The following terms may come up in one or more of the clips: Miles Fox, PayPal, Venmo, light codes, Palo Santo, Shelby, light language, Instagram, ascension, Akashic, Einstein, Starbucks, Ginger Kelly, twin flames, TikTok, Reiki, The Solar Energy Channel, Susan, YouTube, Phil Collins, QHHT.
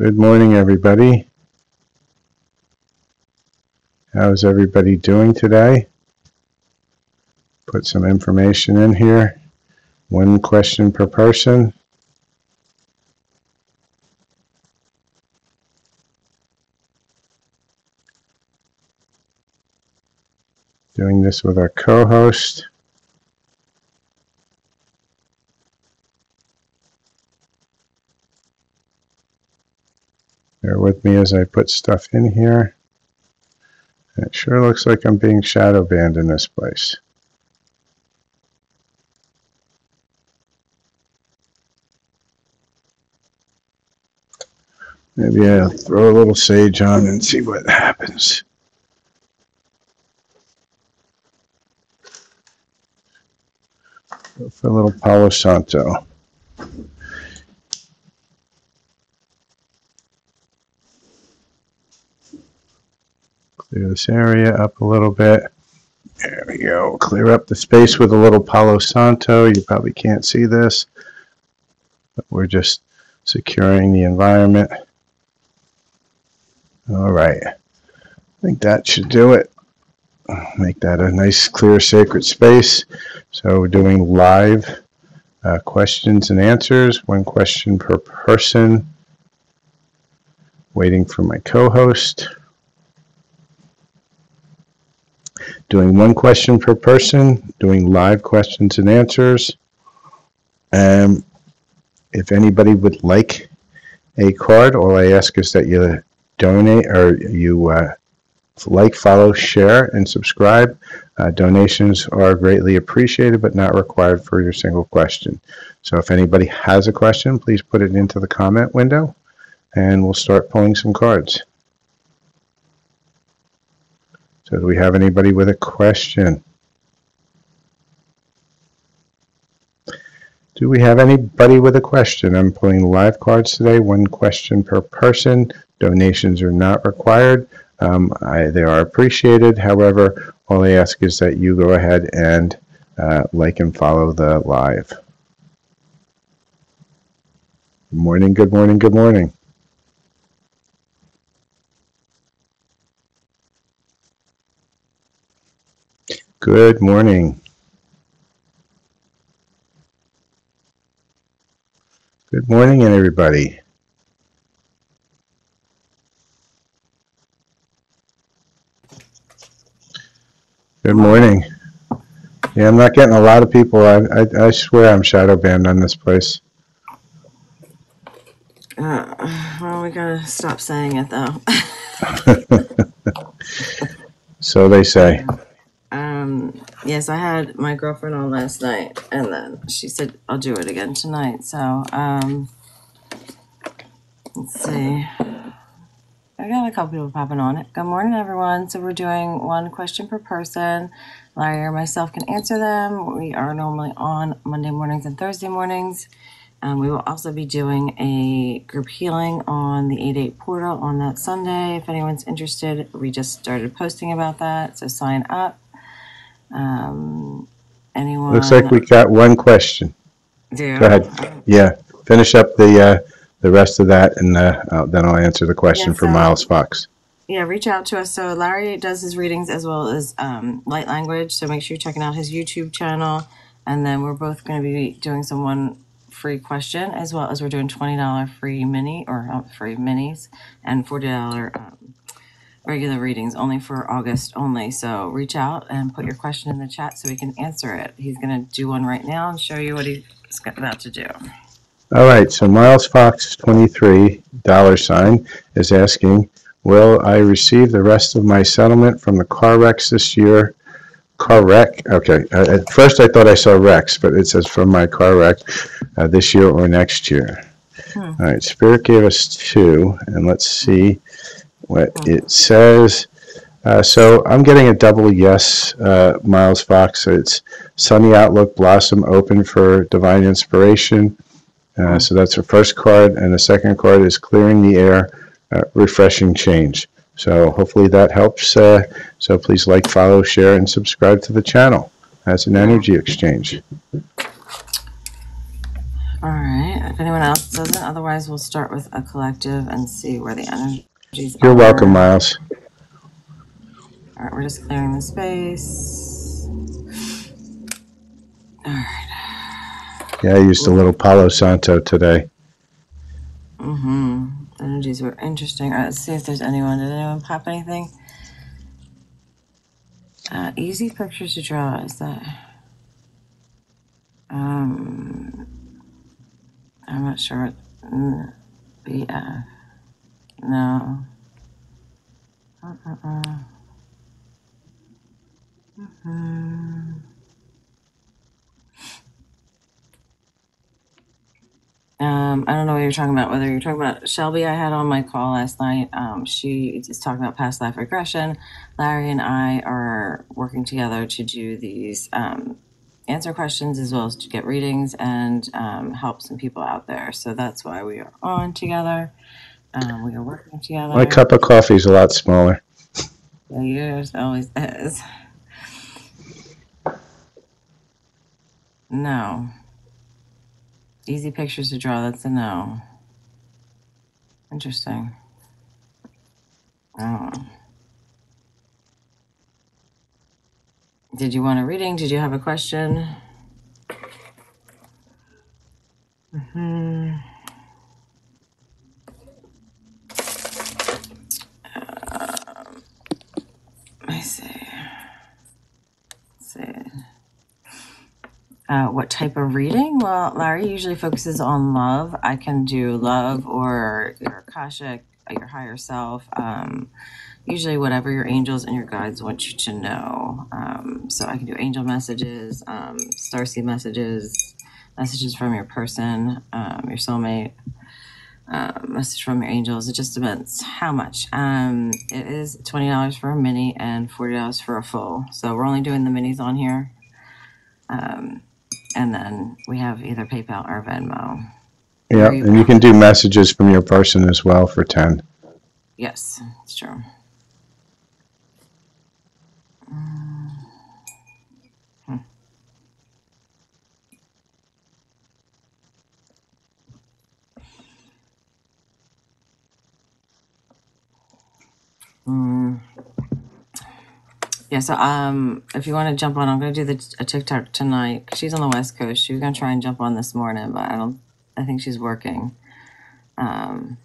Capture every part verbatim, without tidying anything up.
Good morning, everybody. How's everybody doing today? Put some information in here. One question per person. Doing this with our co-host. Bear with me as I put stuff in here. It sure looks like I'm being shadow banned in this place. Maybe I'll throw a little sage on and see what happens. Go for a little Palo Santo. Clear this area up a little bit. There we go. Clear up the space with a little Palo Santo. You probably can't see this, but we're just securing the environment. All right. I think that should do it. Make that a nice, clear, sacred space. So we're doing live uh, questions and answers. One question per person. Waiting for my co-host. Doing one question per person, doing live questions and answers. Um, if anybody would like a card, all I ask is that you donate, or you uh, like, follow, share, and subscribe. Uh, donations are greatly appreciated, but not required for your single question. So if anybody has a question, please put it into the comment window, and we'll start pulling some cards. So do we have anybody with a question? Do we have anybody with a question? I'm pulling live cards today, one question per person. Donations are not required. Um, I, they are appreciated. However, all I ask is that you go ahead and uh, like and follow the live. Good morning, good morning, good morning. Good morning. Good morning, everybody. Good morning. Yeah, I'm not getting a lot of people. I I, I swear I'm shadow banned on this place. Uh, well, we gotta stop saying it though. So they say. Um, yes, I had my girlfriend on last night, and then she said, I'll do it again tonight. So, um, let's see. I got a couple people popping on it. Good morning, everyone. So we're doing one question per person. Larry or myself can answer them. We are normally on Monday mornings and Thursday mornings. Um, we will also be doing a group healing on the eight eight portal on that Sunday. If anyone's interested, we just started posting about that. So sign up. Um, anyone? Looks like we got one question. Yeah. Go ahead. Yeah. Finish up the uh, the rest of that, and uh, uh, then I'll answer the question yeah, for so, Miles Fox. Yeah, reach out to us. So Larry does his readings as well as um, light language. So make sure you're checking out his YouTube channel, and then we're both going to be doing some one free question, as well as we're doing twenty dollar free mini or uh, free minis and forty dollar. Um, regular readings only for August only. So reach out and put your question in the chat so we can answer it. He's going to do one right now and show you what he's about to do. All right. So Miles Fox twenty-three dollar sign is asking, will I receive the rest of my settlement from the car wrecks this year? Car wreck. Okay. Uh, at first I thought I saw wrecks, but it says from my car wreck uh, this year or next year. Hmm. All right. Spirit gave us two, and let's see what it says. Uh, so I'm getting a double yes, uh, Miles Fox. It's Sunny Outlook, Blossom, Open for Divine Inspiration. Uh, so that's her first card. And the second card is Clearing the Air, uh, Refreshing Change. So hopefully that helps. Uh, so please like, follow, share, and subscribe to the channel. That's an energy exchange. All right, if anyone else doesn't, otherwise we'll start with a collective and see where the energies are. You're welcome, Miles. All right, we're just clearing the space. All right. Yeah, I used Ooh. a little Palo Santo today. Mm-hmm. Energies were interesting. All right, let's see if there's anyone. Did anyone pop anything? Uh, easy pictures to draw, is that? Um... I'm not sure. What, yeah. No. Uh, uh, uh. Mm-hmm. Um, I don't know what you're talking about. Whether you're talking about Shelby, I had on my call last night. Um, she is talking about past life regression. Larry and I are working together to do these. Um, answer questions as well as to get readings and um, help some people out there. So that's why we are on together. Um, we are working together. My cup of coffee is a lot smaller. Yeah, yours always is. No. Easy pictures to draw, that's a no. Interesting. Oh. Did you want a reading? Did you have a question? Mm-hmm. Um, I see. Let's see. Uh, what type of reading? Well, Larry usually focuses on love. I can do love or your Akashic, your higher self. Um, Usually whatever your angels and your guides want you to know. Um, so I can do angel messages, um, starseed messages, messages from your person, um, your soulmate, uh, message from your angels. It just depends how much. Um, it is twenty dollars for a mini and forty dollars for a full. So we're only doing the minis on here. Um, and then we have either PayPal or Venmo. Yeah, and you can do messages from your person as well for ten dollars. Yes, it's true. Hmm. Mm. Yeah, so um, if you want to jump on, I'm going to do the a TikTok tonight. She's on the West Coast. She was going to try and jump on this morning, but I don't. I think she's working. Um,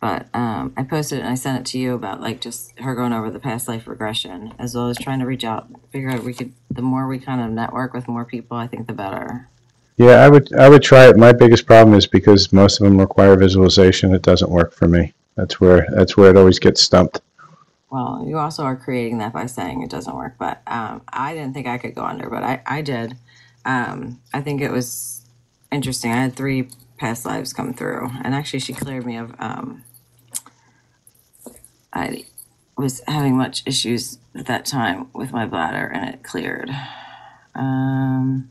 But um, I posted it and I sent it to you about like just her going over the past life regression, as well as trying to reach out, figure out we could. The more we kind of network with more people, I think the better. Yeah, I would. I would try it. My biggest problem is because most of them require visualization. It doesn't work for me. That's where. That's where it always gets stumped. Well, you also are creating that by saying it doesn't work. But um, I didn't think I could go under, but I I did. Um, I think it was interesting. I had three past lives come through, and actually she cleared me of. Um, I was having much issues at that time with my bladder, and it cleared. Um,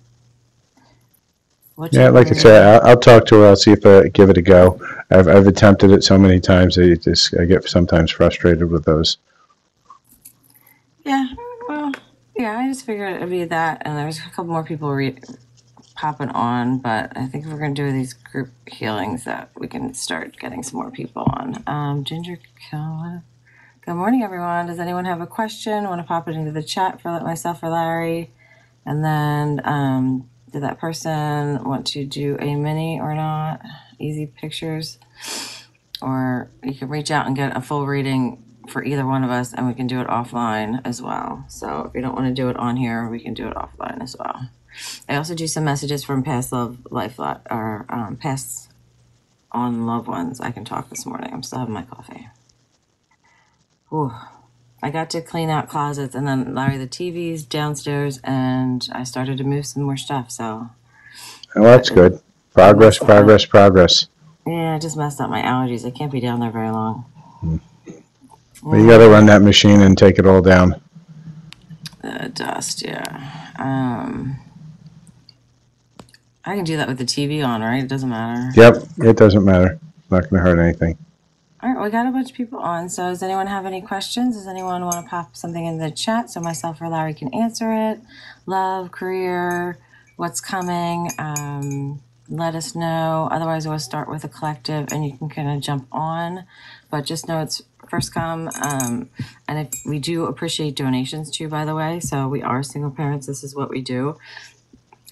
yeah, like I said, I'll, I'll talk to her. I'll see if I give it a go. I've, I've attempted it so many times that you just, I get sometimes frustrated with those. Yeah, well, yeah, I just figured it would be that, and there's a couple more people re popping on, but I think we're going to do these group healings that we can start getting some more people on. Um, Ginger Kelly. Good morning, everyone. Does anyone have a question? I want to pop it into the chat for myself or Larry. And then, um, did that person want to do a mini or not? Easy pictures. Or you can reach out and get a full reading for either one of us, and we can do it offline as well. So if you don't want to do it on here, we can do it offline as well. I also do some messages from past love life lot or um, past on loved ones. I can talk this morning. I'm still having my coffee. Ooh. I got to clean out closets and then Larry the T V's downstairs and I started to move some more stuff. So oh, that's good. Progress, progress, progress. Yeah, I just messed up my allergies. I can't be down there very long. Hmm. Well, you got to run that machine and take it all down. The dust, yeah. Um, I can do that with the T V on, right? It doesn't matter. Yep, it doesn't matter. It's not going to hurt anything. All right, we got a bunch of people on. So does anyone have any questions? Does anyone want to pop something in the chat so myself or Larry can answer it? Love, career, what's coming, um, let us know. Otherwise, we'll start with a collective, and you can kind of jump on. But just know it's first come. Um, and if we do appreciate donations, too, by the way. So we are single parents. This is what we do.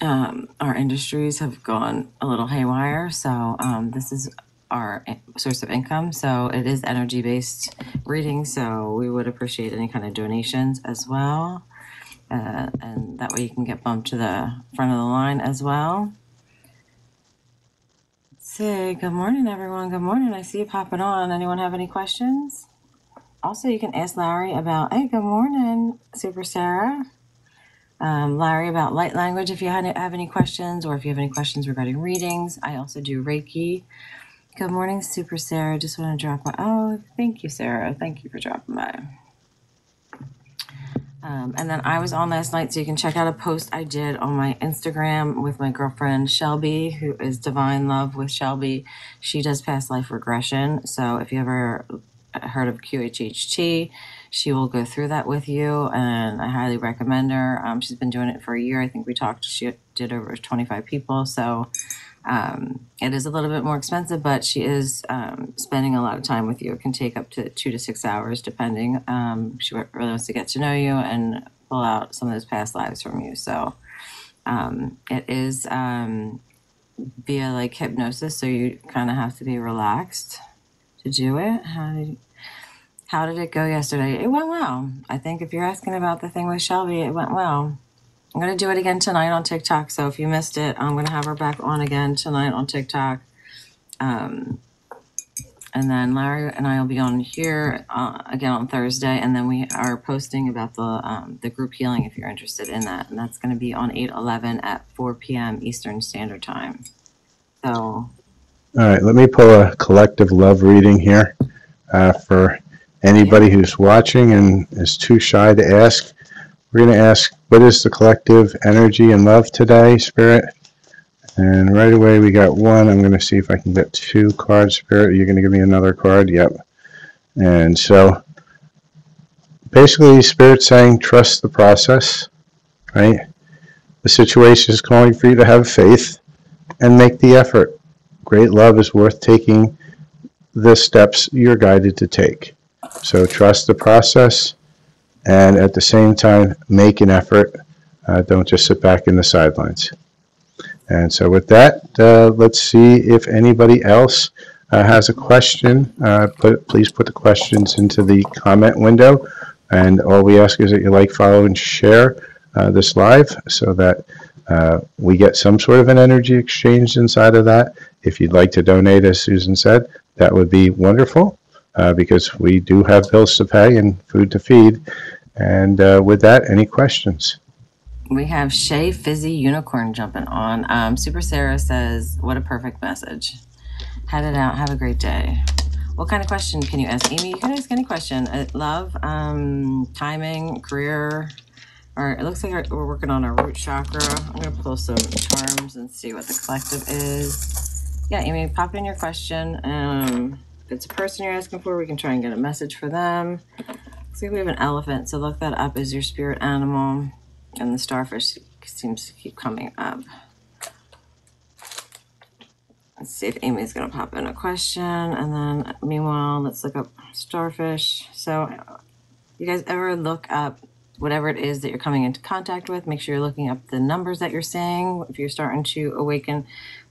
Um, our industries have gone a little haywire. So um, this is our source of income. So it is energy-based reading. So we would appreciate any kind of donations as well. Uh, and that way you can get bumped to the front of the line as well. Say good morning, everyone. Good morning. I see you popping on. Anyone have any questions? Also, you can ask Larry about, hey, good morning, Super Sarah. Um, Larry about light language if you had, have any questions, or if you have any questions regarding readings. I also do Reiki. Good morning, Super Sarah. Just want to drop by. Oh, thank you, Sarah. Thank you for dropping by. Um, and then I was on last night, so you can check out a post I did on my Instagram with my girlfriend Shelby, who is Divine Love with Shelby. She does past life regression. So if you ever heard of Q H H T, she will go through that with you, and I highly recommend her. Um, she's been doing it for a year. I think we talked, she did over twenty-five people. So um, it is a little bit more expensive, but she is um, spending a lot of time with you. It can take up to two to six hours, depending. Um, she really wants to get to know you and pull out some of those past lives from you. So um, it is um, via like hypnosis, so you kind of have to be relaxed to do it. How did you, How did it go yesterday? It went well. I think if you're asking about the thing with Shelby, it went well. I'm going to do it again tonight on TikTok. So if you missed it, I'm going to have her back on again tonight on TikTok. Um, and then Larry and I will be on here uh, again on Thursday. And then we are posting about the um, the group healing if you're interested in that. And that's going to be on eight eleven at four p m Eastern Standard Time. So, all right. Let me pull a collective love reading here uh, for anybody who's watching and is too shy to ask. We're going to ask, what is the collective energy and love today, Spirit? And right away we got one. I'm going to see if I can get two cards, Spirit. You're going to give me another card? Yep. And so basically Spirit's saying trust the process, right? The situation is calling for you to have faith and make the effort. Great love is worth taking the steps you're guided to take. So trust the process, and at the same time, make an effort. Uh, don't just sit back in the sidelines. And so with that, uh, let's see if anybody else uh, has a question. Uh, put, please put the questions into the comment window. And all we ask is that you like, follow, and share uh, this live so that uh, we get some sort of an energy exchange inside of that. If you'd like to donate, as Susan said, that would be wonderful. Uh, because we do have bills to pay and food to feed. And uh, with that, any questions? We have Shay Fizzy Unicorn jumping on. Um, Super Sarah says, what a perfect message. Head it out. Have a great day. What kind of question can you ask? Amy, you can ask any question. Uh, love, um, timing, career. Or it looks like we're working on our root chakra. I'm going to pull some charms and see what the collective is. Yeah, Amy, pop in your question. Um... If it's a person you're asking for, we can try and get a message for them. Looks like we have an elephant, so look that up as your spirit animal. And the starfish seems to keep coming up. Let's see if Amy's going to pop in a question. And then, meanwhile, let's look up starfish. So, you guys ever look up whatever it is that you're coming into contact with? Make sure you're looking up the numbers that you're saying. If you're starting to awaken...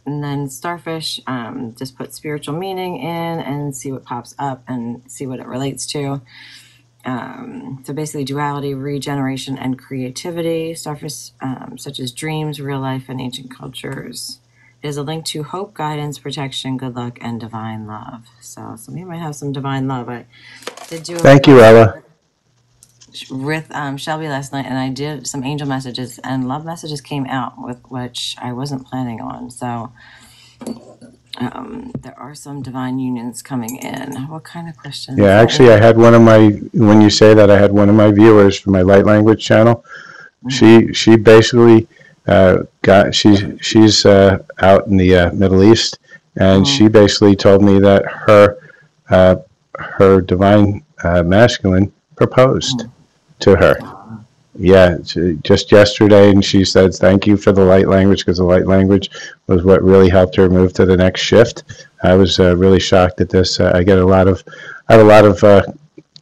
And then starfish, um, just put spiritual meaning in and see what pops up and see what it relates to. Um, so basically duality, regeneration, and creativity. Starfish, um, such as dreams, real life, and ancient cultures. It is a link to hope, guidance, protection, good luck, and divine love. So some of you might have some divine love. I did do a Thank you, Ella. With um, Shelby last night, and I did some angel messages and love messages came out, with which I wasn't planning on. So um, there are some divine unions coming in. What kind of questions? Yeah, actually, I had one of my. When you say that, I had one of my viewers from my Light Language channel. Mm-hmm. She she basically uh, got she's she's uh, out in the uh, Middle East, and mm-hmm. she basically told me that her uh, her divine uh, masculine proposed. Mm-hmm. To her, yeah, she, just yesterday, and she said thank you for the light language, because the light language was what really helped her move to the next shift. I was uh, really shocked at this. Uh, I get a lot of, I have a lot of uh,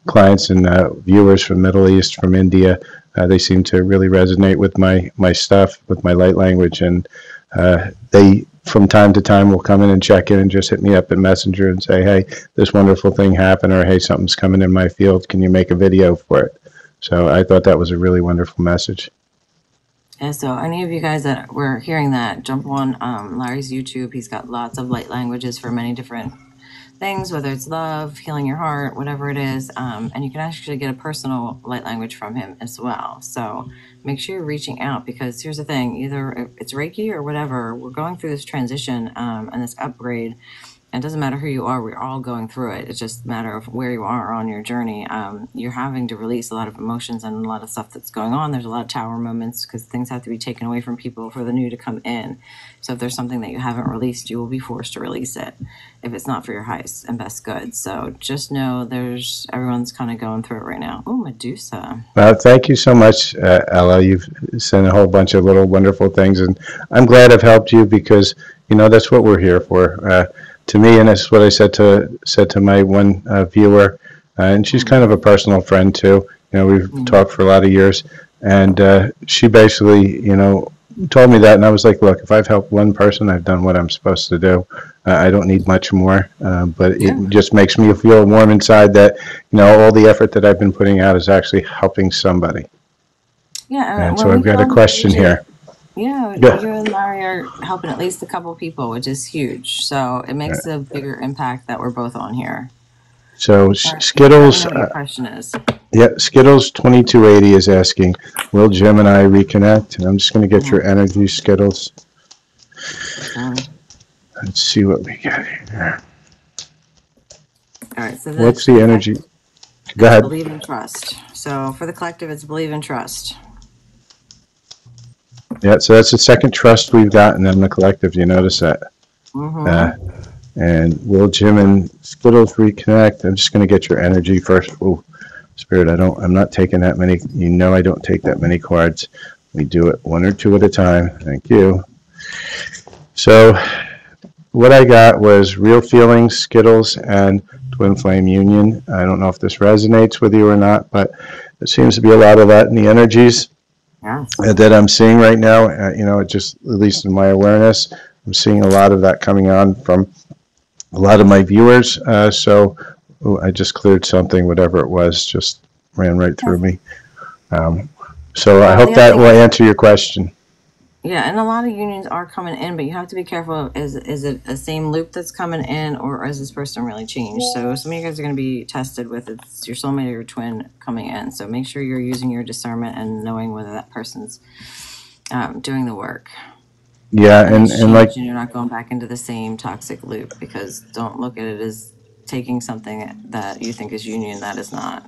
clients and uh, viewers from Middle East, from India. Uh, they seem to really resonate with my my stuff, with my light language, and uh, they from time to time will come in and check in and just hit me up in Messenger and say, hey, this wonderful thing happened, or hey, something's coming in my field, can you make a video for it? So I thought that was a really wonderful message. And so any of you guys that were hearing that, jump on um, Larry's YouTube. He's got lots of light languages for many different things, whether it's love, healing your heart, whatever it is. Um, and you can actually get a personal light language from him as well. So make sure you're reaching out, because here's the thing, either it's Reiki or whatever, we're going through this transition um, and this upgrade. It doesn't matter who you are, we're all going through it. It's just a matter of where you are on your journey. Um, you're having to release a lot of emotions and a lot of stuff that's going on. There's a lot of tower moments because things have to be taken away from people for the new to come in. So if there's something that you haven't released, you will be forced to release it if it's not for your highest and best good. So just know there's everyone's kind of going through it right now. Oh, Medusa. Well, thank you so much, uh, Ella. You've sent a whole bunch of little wonderful things, and I'm glad I've helped you, because, you know, that's what we're here for. Uh, To me, and it's what I said to said to my one uh, viewer, uh, and she's kind of a personal friend too. You know, we've mm-hmm. talked for a lot of years, and uh, she basically, you know, told me that, and I was like, look, if I've helped one person, I've done what I'm supposed to do. Uh, I don't need much more, uh, but yeah. It just makes me feel warm inside that, you know, all the effort that I've been putting out is actually helping somebody. Yeah, and, and so I've got a question here. Yeah, yeah, you and Larry are helping at least a couple people, which is huge. So it makes a bigger impact that we're both on here. So right, Skittles, I know what your question is. Uh, yeah, Skittles twenty-two eighty is asking, will Jim and I reconnect? And I'm just going to get yeah. your energy, Skittles. Um, Let's see what we got here. All right. So what's the energy? Go ahead. Believe and trust. So for the collective, it's believe and trust. Yeah, so that's the second trust we've gotten in the collective. You notice that. Mm-hmm. uh, and will Jim and Skittles reconnect? I'm just going to get your energy first. Oh, Spirit, I don't, I'm not taking that many. You know I don't take that many cards. We do it one or two at a time. Thank you. So what I got was Real Feelings, Skittles, and Twin Flame Union. I don't know if this resonates with you or not, but there seems to be a lot of that in the energies. Yes. That I'm seeing right now, uh, you know, it just, at least in my awareness, I'm seeing a lot of that coming on from a lot of my viewers. Uh, so ooh, I just cleared something, whatever it was, just ran right through yes. me. Um, so well, I hope that will answer your question. Yeah, and a lot of unions are coming in, but you have to be careful. Is is it a same loop that's coming in, or is this person really changed? So some of you guys are going to be tested with it's your soulmate or your twin coming in. So make sure you're using your discernment and knowing whether that person's um, doing the work. Yeah, and, and, and like... And you're not going back into the same toxic loop, because don't look at it as taking something that you think is union that is not.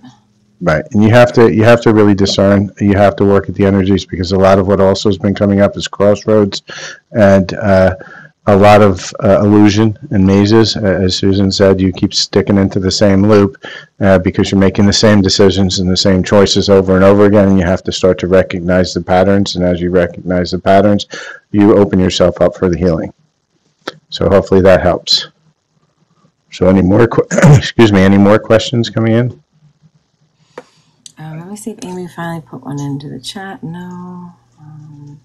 Right, and you have to you have to really discern. You have to work at the energies, because a lot of what also has been coming up is crossroads, and uh, a lot of uh, illusion and mazes. As Susan said, you keep sticking into the same loop uh, because you're making the same decisions and the same choices over and over again. And you have to start to recognize the patterns, and as you recognize the patterns, you open yourself up for the healing. So hopefully that helps. So any more? Qu excuse me. Any more questions coming in? Um, let me see if Amy finally put one into the chat. No. Um,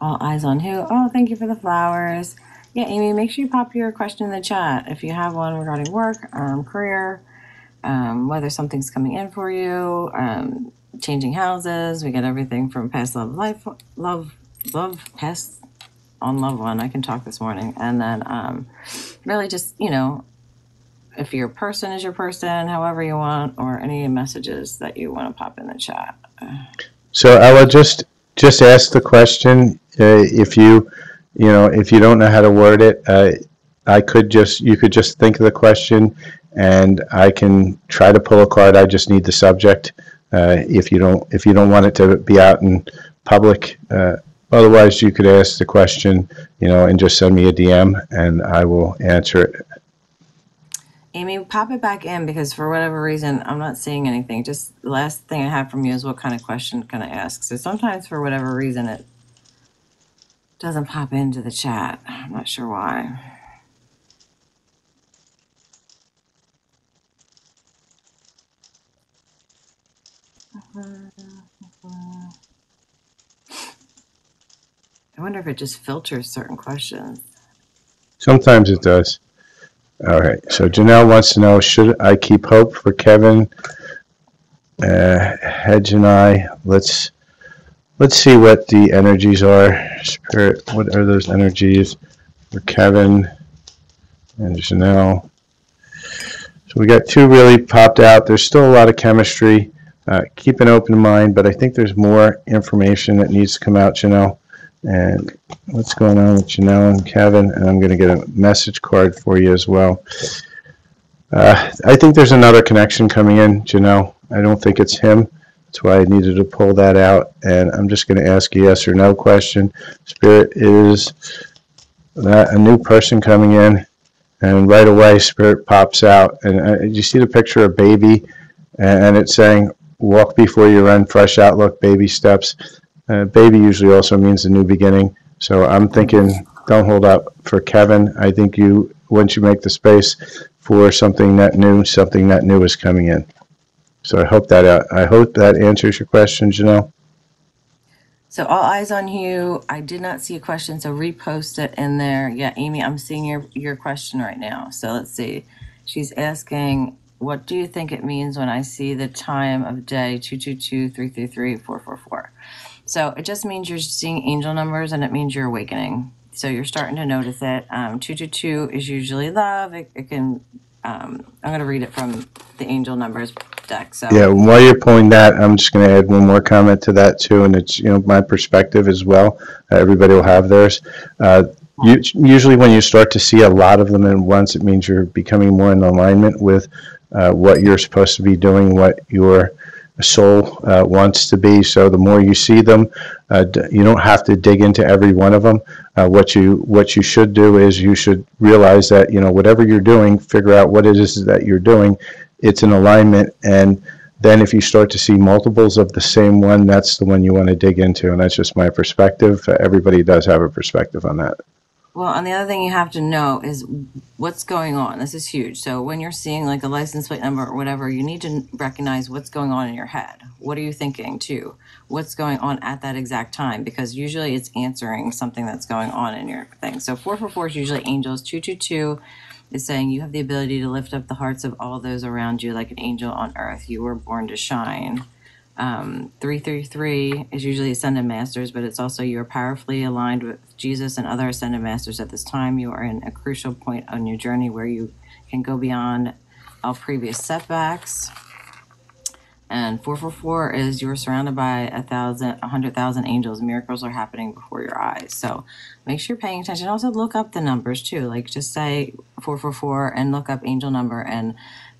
all eyes on who? Oh, thank you for the flowers. Yeah, Amy, make sure you pop your question in the chat if you have one regarding work, um, career, um, whether something's coming in for you, um, changing houses. We get everything from past love, life, love, love, past on love one. I can talk this morning. And then um, really just, you know, if your person is your person, however you want, or any messages that you want to pop in the chat. So I will just just ask the question. Uh, if you, you know, if you don't know how to word it, uh, I could just you could just think of the question, and I can try to pull a card. I just need the subject. Uh, if you don't, if you don't want it to be out in public, uh, otherwise you could ask the question, you know, and just send me a D M, and I will answer it. Amy, pop it back in because for whatever reason, I'm not seeing anything. Just the last thing I have from you is what kind of question can I ask? So sometimes for whatever reason, it doesn't pop into the chat. I'm not sure why. I wonder if it just filters certain questions. Sometimes it does. All right. So Janelle wants to know, should I keep hope for Kevin? Uh, Hedge and I. Let's let's see what the energies are. Spirit. What are those energies for Kevin and Janelle? So we got two really popped out. There's still a lot of chemistry. Uh, keep an open mind, but I think there's more information that needs to come out, Janelle. And what's going on with Janelle and Kevin? And I'm going to get a message card for you as well. Uh, I think there's another connection coming in, Janelle. I don't think it's him. That's why I needed to pull that out. And I'm just going to ask a yes or no question. Spirit, is that a new person coming in? And right away, Spirit pops out. And uh, you see the picture of baby, and it's saying, walk before you run, fresh outlook, baby steps. Uh, baby usually also means a new beginning. So I'm thinking, don't hold up for Kevin. I think you, once you make the space for something that new, something that new is coming in. So I hope that uh, I hope that answers your question, Janelle. So all eyes on you. I did not see a question, so repost it in there. Yeah, Amy, I'm seeing your your question right now. So let's see. She's asking, what do you think it means when I see the time of day two two two, three three three, four four four? So it just means you're seeing angel numbers, and it means you're awakening. So you're starting to notice it. Um, two two two is usually love. It, it can. Um, I'm going to read it from the angel numbers deck. So yeah, while you're pulling that, I'm just going to add one more comment to that too, and it's you know my perspective as well. Uh, everybody will have theirs. Uh, you, usually, when you start to see a lot of them at once, it means you're becoming more in alignment with Uh, what you're supposed to be doing, what your soul uh, wants to be. So the more you see them, uh, d you don't have to dig into every one of them. Uh, what you what you should do is you should realize that you know whatever you're doing, figure out what it is that you're doing. It's in alignment, and then if you start to see multiples of the same one, that's the one you want to dig into. And that's just my perspective. Uh, everybody does have a perspective on that. Well, and the other thing you have to know is what's going on. This is huge. So when you're seeing like a license plate number or whatever, you need to recognize what's going on in your head. What are you thinking too? What's going on at that exact time? Because usually it's answering something that's going on in your thing. So four four four is usually angels. two two two is saying you have the ability to lift up the hearts of all those around you like an angel on earth. You were born to shine. Um, three three three is usually ascended masters, but it's also you are powerfully aligned with Jesus and other ascended masters at this time. You are in a crucial point on your journey where you can go beyond all previous setbacks. And four four four is you are surrounded by a thousand, a hundred thousand angels. Miracles are happening before your eyes. So make sure you're paying attention. Also look up the numbers too. Like just say four four four and look up angel number, and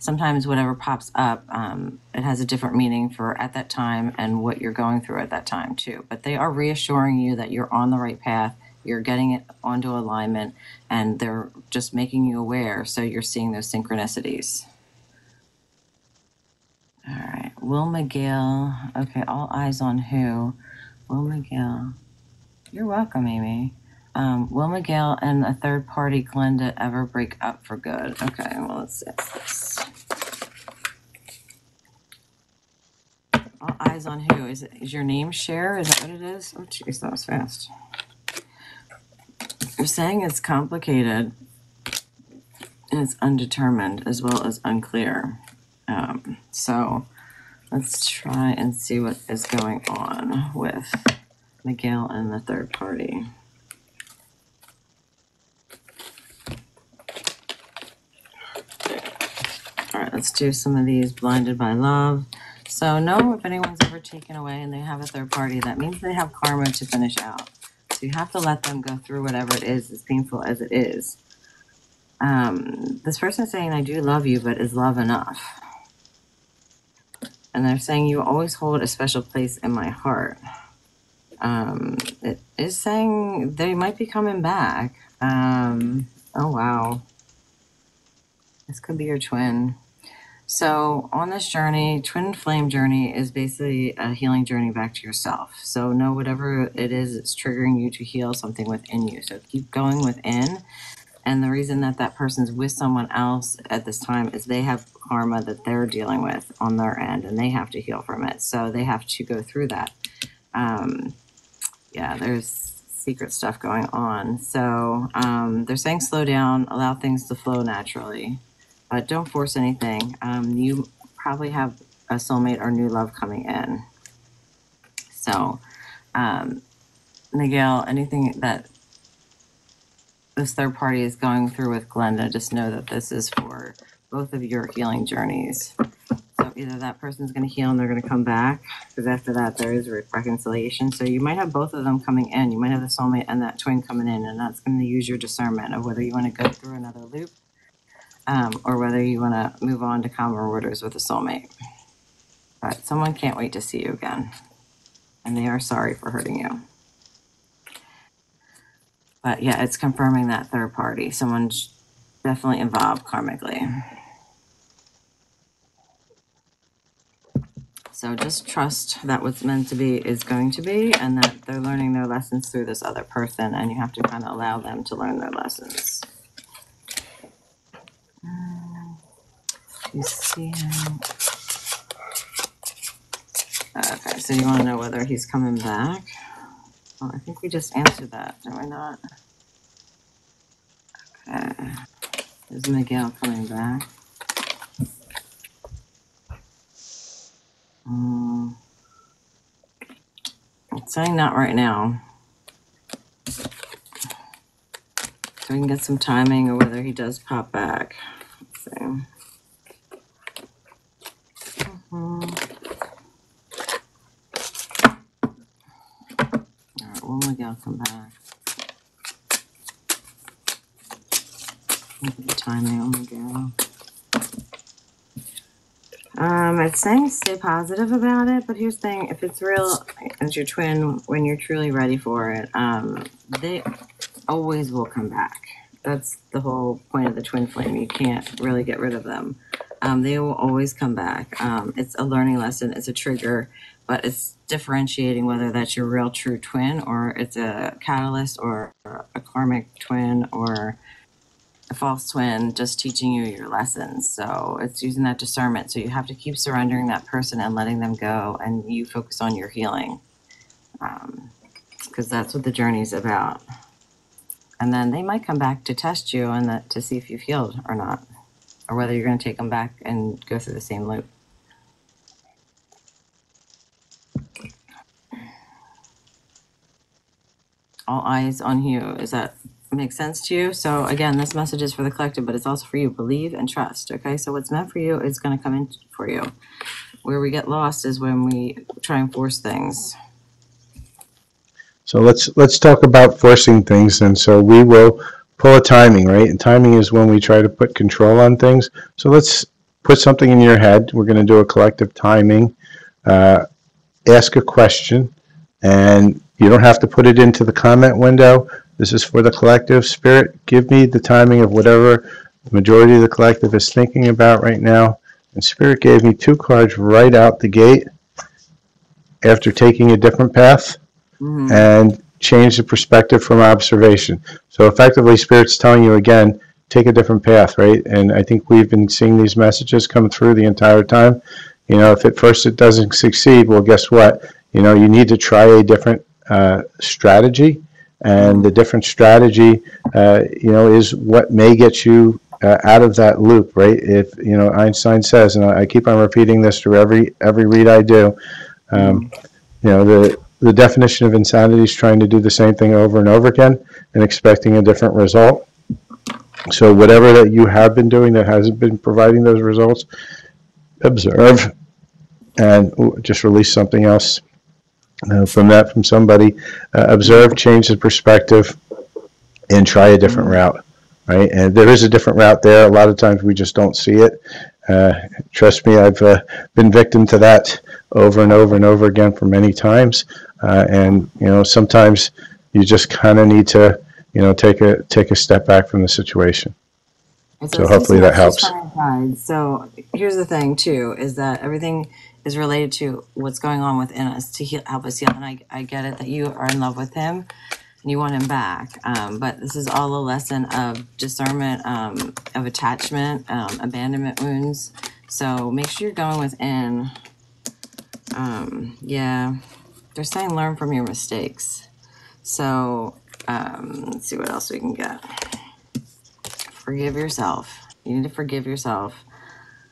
sometimes whatever pops up, um, it has a different meaning for at that time and what you're going through at that time too. But they are reassuring you that you're on the right path, you're getting it onto alignment, and they're just making you aware, so you're seeing those synchronicities. All right, Will Miguel. Okay, all eyes on who? Will Miguel. You're welcome, Amy. Um, will Miguel and a third party Glenda ever break up for good? Okay, well, let's see this. All eyes on who? Is, it, is your name Cher? Is that what it is? Oh, jeez, that was fast. You're saying it's complicated and it's undetermined as well as unclear. Um, so let's try and see what is going on with Miguel and the third party. All right, let's do some of these blinded by love. So no, if anyone's ever taken away and they have a third party, that means they have karma to finish out. So you have to let them go through whatever it is, as painful as it is. Um, this person is saying, I do love you, but is love enough? And they're saying, you always hold a special place in my heart. Um, it is saying they might be coming back. Um, oh, wow. This could be your twin. So on this journey, twin flame journey is basically a healing journey back to yourself. So know whatever it is, it's triggering you to heal something within you. So keep going within. And the reason that that person's with someone else at this time is they have karma that they're dealing with on their end, and they have to heal from it. So they have to go through that. Um, yeah, there's secret stuff going on. So um, they're saying slow down, allow things to flow naturally. But don't force anything. Um, you probably have a soulmate or new love coming in. So, um, Miguel, anything that this third party is going through with Glenda, just know that this is for both of your healing journeys. So either that person's going to heal and they're going to come back, because after that there is reconciliation. So you might have both of them coming in. You might have the soulmate and that twin coming in, and that's going to use your discernment of whether you want to go through another loop. Um, or whether you want to move on to calmer waters with a soulmate. But someone can't wait to see you again. And they are sorry for hurting you. But yeah, it's confirming that third party. Someone's definitely involved karmically. So just trust that what's meant to be is going to be, and that they're learning their lessons through this other person, and you have to kind of allow them to learn their lessons. You see him. Okay, so you want to know whether he's coming back. Well, I think we just answered that, did we not? Okay. Is Miguel coming back? Um, it's saying not right now. So we can get some timing or whether he does pop back. Let's see. All right, when will y'all come back? Look at the timing. Oh my God. Um, I'd say stay positive about it, but here's the thing: if it's real, as your twin, when you're truly ready for it, um, they always will come back. That's the whole point of the twin flame. You can't really get rid of them. Um, they will always come back. Um, it's a learning lesson. It's a trigger, but it's differentiating whether that's your real true twin or it's a catalyst or a karmic twin or a false twin just teaching you your lessons. So it's using that discernment. So you have to keep surrendering that person and letting them go, and you focus on your healing, um, because that's what the journey is about. And then they might come back to test you and that, to see if you've healed or not, or whether you're going to take them back and go through the same loop. All eyes on you. Does that make sense to you? So again, this message is for the collective, but it's also for you. Believe and trust, okay? So what's meant for you is going to come in for you. Where we get lost is when we try and force things. So let's, let's talk about forcing things, and so we will pull a timing, right? And timing is when we try to put control on things. So let's put something in your head. We're going to do a collective timing. Uh, ask a question, and you don't have to put it into the comment window. This is for the collective spirit. Give me the timing of whatever the majority of the collective is thinking about right now. And spirit gave me two cards right out the gate after taking a different path. Mm-hmm. And change the perspective from observation. So effectively, Spirit's telling you again, take a different path, right? And I think we've been seeing these messages come through the entire time. You know, if at first it doesn't succeed, well, guess what? You know, you need to try a different uh, strategy, and the different strategy, uh, you know, is what may get you uh, out of that loop, right? If, you know, Einstein says, and I keep on repeating this through every every read I do, um, you know, the The definition of insanity is trying to do the same thing over and over again and expecting a different result. So whatever that you have been doing that hasn't been providing those results, observe and ooh, just release something else uh, from that, from somebody. Uh, observe, change the perspective, and try a different route, right? And there is a different route there. A lot of times we just don't see it. Uh, trust me, I've uh, been victim to that over and over and over again for many times. Uh, and, you know, sometimes you just kind of need to, you know, take a, take a step back from the situation. And so, so hopefully that helps. So here's the thing too, is that everything is related to what's going on within us to heal, help us heal. And I, I get it that you are in love with him and you want him back. Um, but this is all a lesson of discernment, um, of attachment, um, abandonment wounds. So make sure you're going within. Um, yeah, they're saying learn from your mistakes. So um, let's see what else we can get. Forgive yourself. You need to forgive yourself,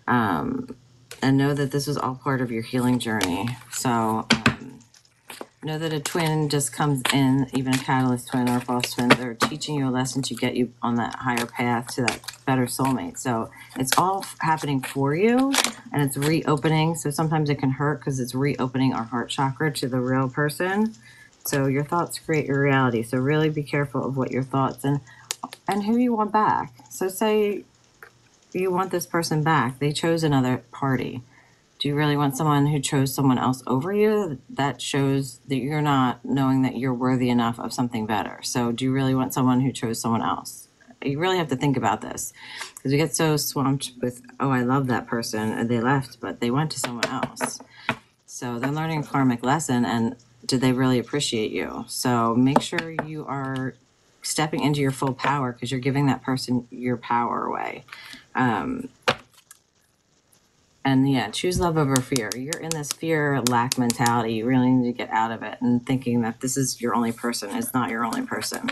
um, and know that this was all part of your healing journey. So um, know that a twin just comes in, even a catalyst twin or a false twin, they're teaching you a lesson to get you on that higher path to that better soulmate. So it's all happening for you, and it's reopening. So sometimes it can hurt because it's reopening our heart chakra to the real person. So your thoughts create your reality. So really be careful of what your thoughts and and who you want back. So say you want this person back. They chose another party. Do you really want someone who chose someone else over you? That shows that you're not knowing that you're worthy enough of something better. So do you really want someone who chose someone else? You really have to think about this, because we get so swamped with, oh, I love that person, and they left, but they went to someone else. So they're learning a karmic lesson, and did they really appreciate you? So make sure you are stepping into your full power, because you're giving that person your power away. Um, and yeah, choose love over fear. You're in this fear lack mentality. You really need to get out of it and thinking that this is your only person. It's not your only person.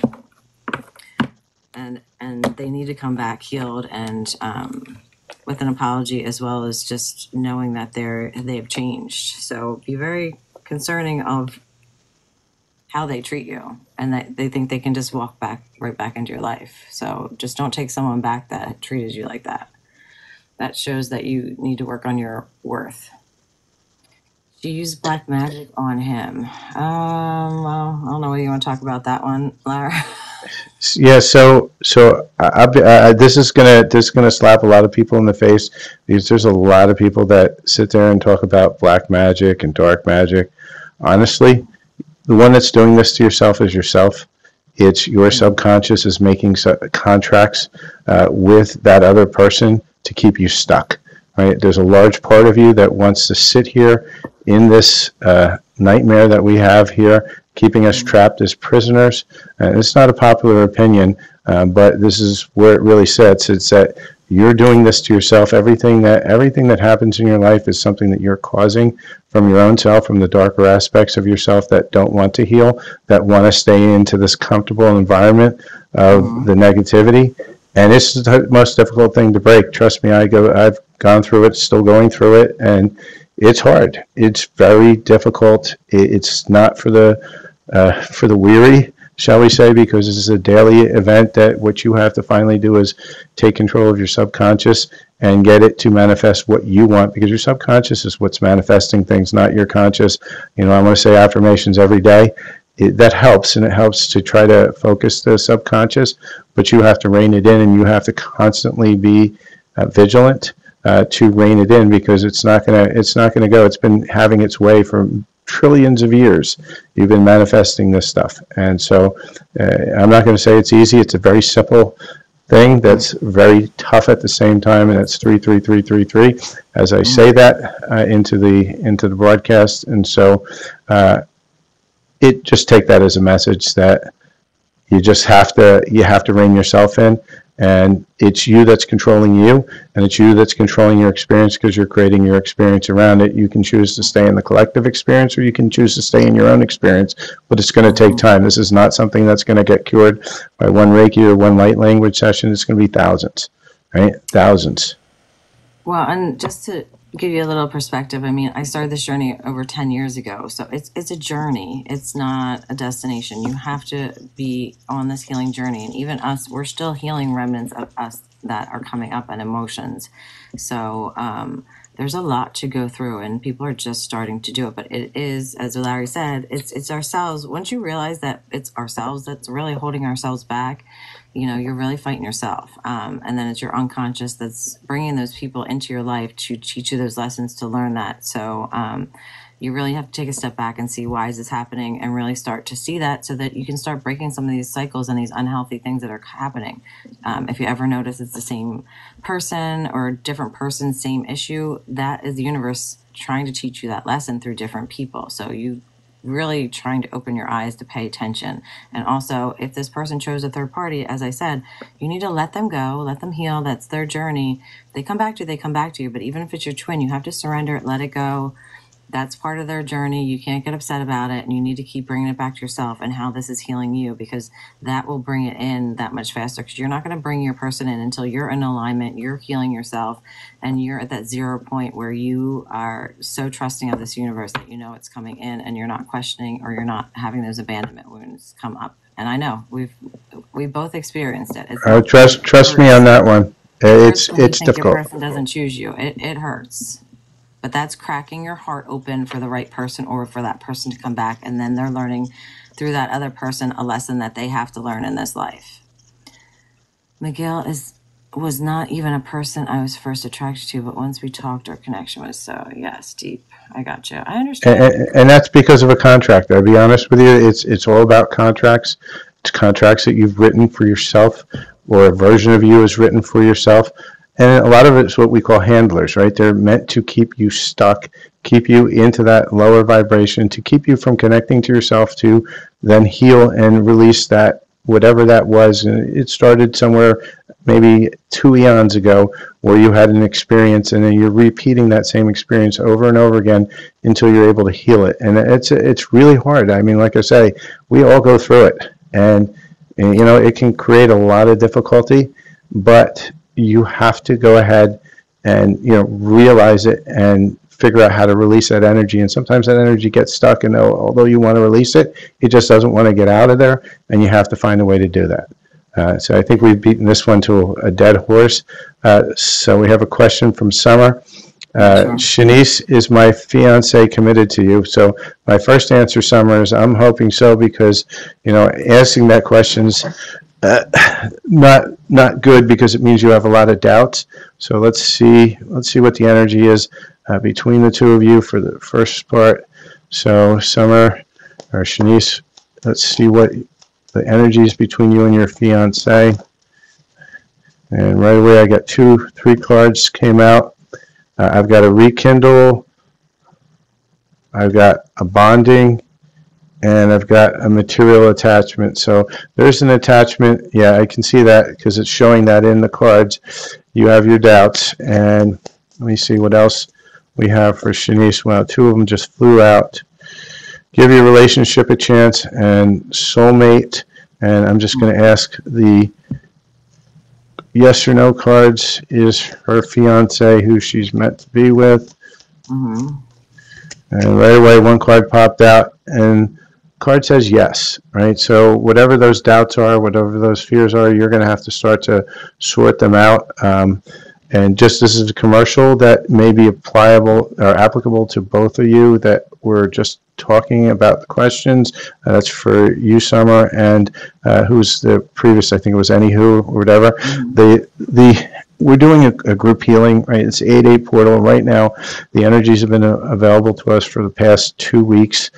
And, and they need to come back healed and um, with an apology, as well as just knowing that they're, they have changed. So be very concerning of how they treat you, and that they think they can just walk back right back into your life. So just don't take someone back that treated you like that. That shows that you need to work on your worth. Do you use black magic on him? Um, well, I don't know what you want to talk about that one, Lara. Yeah. So, so I, I, I, this is gonna this is gonna slap a lot of people in the face, because there's a lot of people that sit there and talk about black magic and dark magic. Honestly, the one that's doing this to yourself is yourself. It's your subconscious is making su contracts uh, with that other person to keep you stuck. Right? There's a large part of you that wants to sit here in this uh, nightmare that we have here, keeping us trapped as prisoners. And it's not a popular opinion, uh, but this is where it really sits. It's that you're doing this to yourself. Everything that everything that happens in your life is something that you're causing from your own self, from the darker aspects of yourself that don't want to heal, that want to stay into this comfortable environment of mm-hmm. the negativity. And it's the most difficult thing to break. Trust me, I go, I've gone through it, still going through it, and it's hard. It's very difficult. It's not for the uh, for the weary, shall we say, because this is a daily event that what you have to finally do is take control of your subconscious and get it to manifest what you want, because your subconscious is what's manifesting things, not your conscious. You know, I want to say affirmations every day. It, that helps, and it helps to try to focus the subconscious, but you have to rein it in, and you have to constantly be uh, vigilant uh, to rein it in, because it's not gonna it's not gonna go. It's been having its way for trillions of years. You've been manifesting this stuff, and so uh, I'm not going to say it's easy. It's a very simple thing that's very tough at the same time, and it's three, three, three, three, three. As I say that uh, into the into the broadcast, and so uh, it just take that as a message that you just have to you have to rein yourself in, and it's you that's controlling you, and it's you that's controlling your experience, because you're creating your experience around it. You can choose to stay in the collective experience, or you can choose to stay in your own experience, but it's going to take time. This is not something that's going to get cured by one Reiki or one light language session. It's going to be thousands, right? Thousands. Well, and just to give you a little perspective, I mean, I started this journey over ten years ago, so it's it's a journey. It's not a destination. You have to be on this healing journey, and even us, we're still healing remnants of us that are coming up, and emotions. So um, there's a lot to go through, and people are just starting to do it. But it is, as Larry said, it's it's ourselves. Once you realize that it's ourselves that's really holding ourselves back, you know, you're really fighting yourself. Um, and then it's your unconscious that's bringing those people into your life to teach you those lessons, to learn that. So um, you really have to take a step back and see why is this happening and really start to see that so that you can start breaking some of these cycles and these unhealthy things that are happening. Um, if you ever notice it's the same person or a different person, same issue, that is the universe trying to teach you that lesson through different people. So you really trying to open your eyes to pay attention. And also, if this person chose a third party, as I said, you need to let them go, let them heal. That's their journey. They come back to you, they come back to you. But even if it's your twin, you have to surrender it, let it go. That's part of their journey. You can't get upset about it, and you need to keep bringing it back to yourself and how this is healing you, because that will bring it in that much faster, because you're not going to bring your person in until you're in alignment, you're healing yourself, and you're at that zero point where you are so trusting of this universe that you know it's coming in and you're not questioning, or you're not having those abandonment wounds come up. And I know we've we both experienced it. It's uh, trust trust me on that one. It's it's difficult. Your person doesn't choose you. It, it hurts. But that's cracking your heart open for the right person, or for that person to come back. And then they're learning through that other person a lesson that they have to learn in this life. Miguel is was not even a person I was first attracted to, but once we talked, our connection was so, yes, deep. I got you. I understand. And, and, and that's because of a contract. I'll be honest with you. It's, it's all about contracts. It's contracts that you've written for yourself, or a version of you is written for yourself. And a lot of it's what we call handlers, right? They're meant to keep you stuck, keep you into that lower vibration, to keep you from connecting to yourself, to then heal and release that, whatever that was. And it started somewhere maybe two eons ago where you had an experience, and then you're repeating that same experience over and over again until you're able to heal it. And it's, it's really hard. I mean, like I say, we all go through it. And, and you know, it can create a lot of difficulty, but you have to go ahead and, you know, realize it and figure out how to release that energy. And sometimes that energy gets stuck, and although you want to release it, it just doesn't want to get out of there, and you have to find a way to do that. Uh, so I think we've beaten this one to a dead horse. Uh, so we have a question from Summer. Uh, Shanice, is my fiancé committed to you? So my first answer, Summer, is I'm hoping so, because, you know, asking that question's Uh, not not good, because it means you have a lot of doubts. So let's see let's see what the energy is uh, between the two of you for the first part. So Summer or Shanice, let's see what the energy is between you and your fiance. And right away I got two three cards came out. uh, I've got a rekindle, I've got a bonding, and I've got a material attachment. So there's an attachment. Yeah, I can see that, because it's showing that in the cards. You have your doubts. And let me see what else we have for Shanice. Wow, two of them just flew out. Give your relationship a chance, and soulmate. And I'm just going to ask the yes or no cards. Is her fiancé who she's meant to be with? Mm-hmm. And right away, one card popped out, and card says yes, right? So whatever those doubts are, whatever those fears are, you're going to have to start to sort them out. Um, and just this is a commercial that may be applicable or applicable to both of you that were just talking about the questions. Uh, that's for you, Summer, and uh, who's the previous? I think it was Anywho or whatever. The the we're doing a, a group healing, right? It's eight eight portal right now. The energies have been uh, available to us for the past two weeks,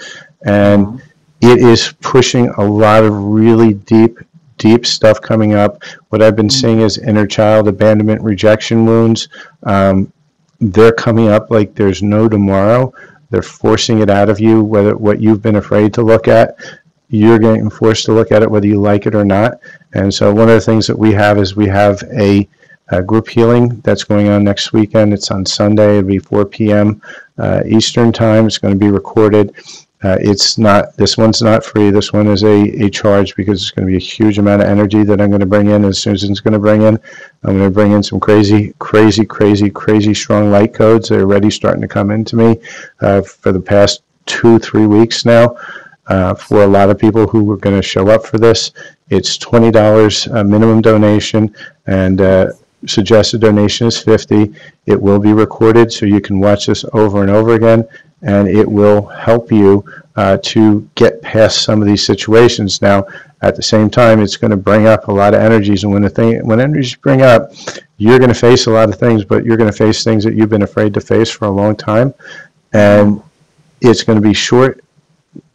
and mm-hmm. It is pushing a lot of really deep, deep stuff coming up. What I've been mm-hmm. seeing is inner child abandonment, rejection wounds. Um, they're coming up like there's no tomorrow. They're forcing it out of you, whether what you've been afraid to look at. You're getting forced to look at it whether you like it or not. And so one of the things that we have is we have a, a group healing that's going on next weekend. It's on Sunday. It'll be four P M Uh, Eastern time. It's going to be recorded. Uh, it's not, this one's not free. This one is a, a charge, because it's going to be a huge amount of energy that I'm going to bring in, and Susan's going to bring in. I'm going to bring in some crazy, crazy, crazy, crazy strong light codes. They're already starting to come into me uh, for the past two, three weeks now uh, for a lot of people who were going to show up for this. It's twenty dollars uh, minimum donation, and uh, suggested donation is fifty dollars. It will be recorded, so you can watch this over and over again. And it will help you uh, to get past some of these situations. Now, at the same time, it's going to bring up a lot of energies. And when the thing, when energies bring up, you're going to face a lot of things, but you're going to face things that you've been afraid to face for a long time. And it's going to be short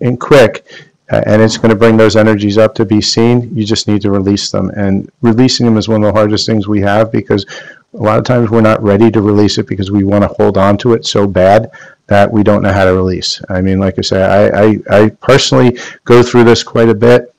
and quick, uh, and it's going to bring those energies up to be seen. You just need to release them, and releasing them is one of the hardest things we have, because a lot of times we're not ready to release it because we want to hold on to it so bad that we don't know how to release. I mean, like I say, I, I, I personally go through this quite a bit,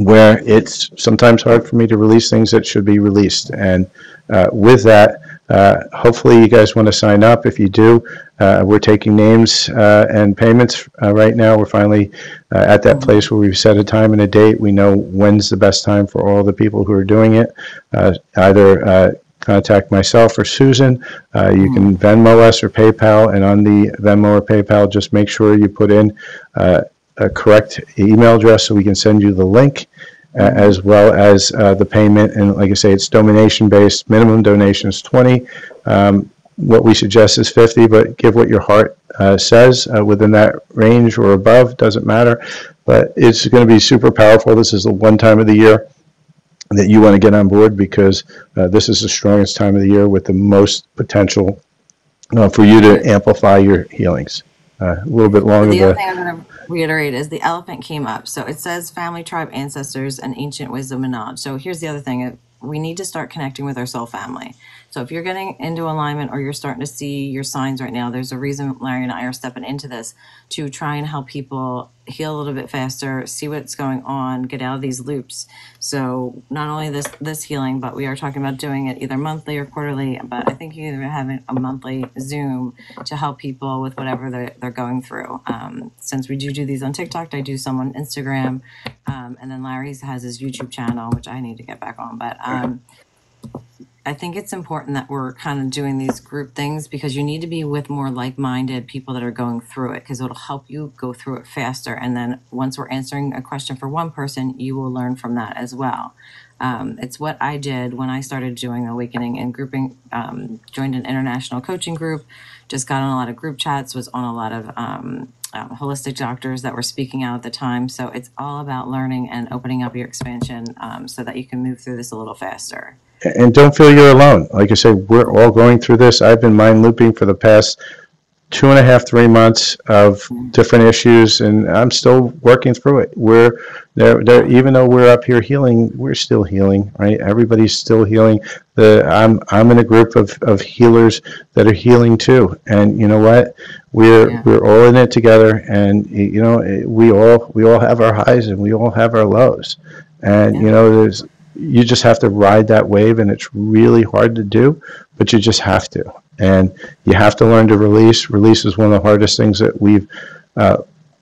where it's sometimes hard for me to release things that should be released. And uh, with that, uh, hopefully you guys want to sign up. If you do, uh, we're taking names uh, and payments uh, right now. We're finally uh, at that place where we've set a time and a date. We know when's the best time for all the people who are doing it. Uh, either uh, contact myself or Susan. Uh, you can Venmo us or PayPal, and on the Venmo or PayPal, just make sure you put in uh, a correct email address so we can send you the link, uh, as well as uh, the payment. And like I say, it's donation based. Minimum donation is twenty. Um, what we suggest is fifty, but give what your heart uh, says uh, within that range or above, doesn't matter. But it's going to be super powerful. This is the one time of the year that you want to get on board, because uh, this is the strongest time of the year with the most potential uh, for you to amplify your healings. Uh, a little bit longer. The other thing I'm going to reiterate is the elephant came up. So it says family, tribe, ancestors, and ancient wisdom and knowledge. So here's the other thing. We need to start connecting with our soul family. So if you're getting into alignment, or you're starting to see your signs right now, there's a reason Larry and I are stepping into this, to try and help people heal a little bit faster, see what's going on, get out of these loops. So not only this this healing, but we are talking about doing it either monthly or quarterly. But I think you're having a monthly Zoom to help people with whatever they're, they're going through. Um, since we do do these on TikTok, I do some on Instagram. Um, and then Larry's has his YouTube channel, which I need to get back on. But um, I think it's important that we're kind of doing these group things, because you need to be with more like-minded people that are going through it, because it'll help you go through it faster. And then once we're answering a question for one person, you will learn from that as well. Um, it's what I did when I started doing Awakening and grouping, um, joined an international coaching group, just got on a lot of group chats, was on a lot of um, um, holistic doctors that were speaking out at the time. So it's all about learning and opening up your expansion um, so that you can move through this a little faster. And don't feel you're alone. Like I said, we're all going through this. I've been mind looping for the past two and a half, three months of different issues, and I'm still working through it. We're there, there, even though we're up here healing, we're still healing, right? Everybody's still healing. The I'm I'm in a group of of healers that are healing too, and you know what? We're yeah. we're all in it together, and you know we all we all have our highs and we all have our lows, and yeah. you know there's. You just have to ride that wave, and it's really hard to do, but you just have to. And you have to learn to release. Release is one of the hardest things that we've uh,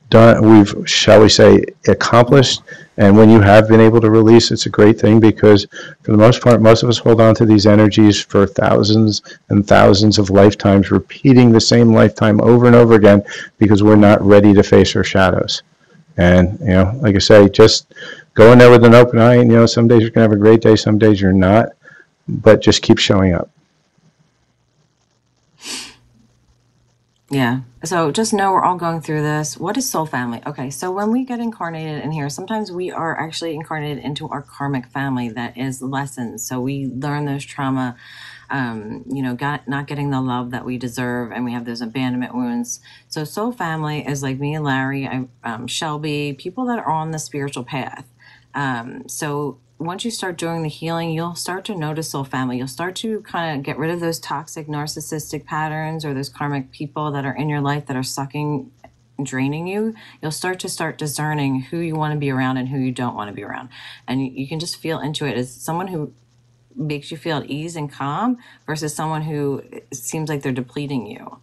done, we've, shall we say, accomplished. And when you have been able to release, it's a great thing, because for the most part, most of us hold on to these energies for thousands and thousands of lifetimes, repeating the same lifetime over and over again, because we're not ready to face our shadows. And, you know, like I say, just go in there with an open eye, and, you know, some days you're going to have a great day, some days you're not, but just keep showing up. Yeah. So just know we're all going through this. What is soul family? Okay. So when we get incarnated in here, sometimes we are actually incarnated into our karmic family that is lessons. So we learn those trauma, um, you know, got, not getting the love that we deserve, and we have those abandonment wounds. So soul family is like me and Larry, I, um, Shelby, people that are on the spiritual path. Um, so once you start doing the healing, you'll start to notice soul family. You'll start to kind of get rid of those toxic narcissistic patterns, or those karmic people that are in your life that are sucking and draining you. You'll start to start discerning who you want to be around and who you don't want to be around. And you, you can just feel into it as someone who makes you feel at ease and calm versus someone who seems like they're depleting you.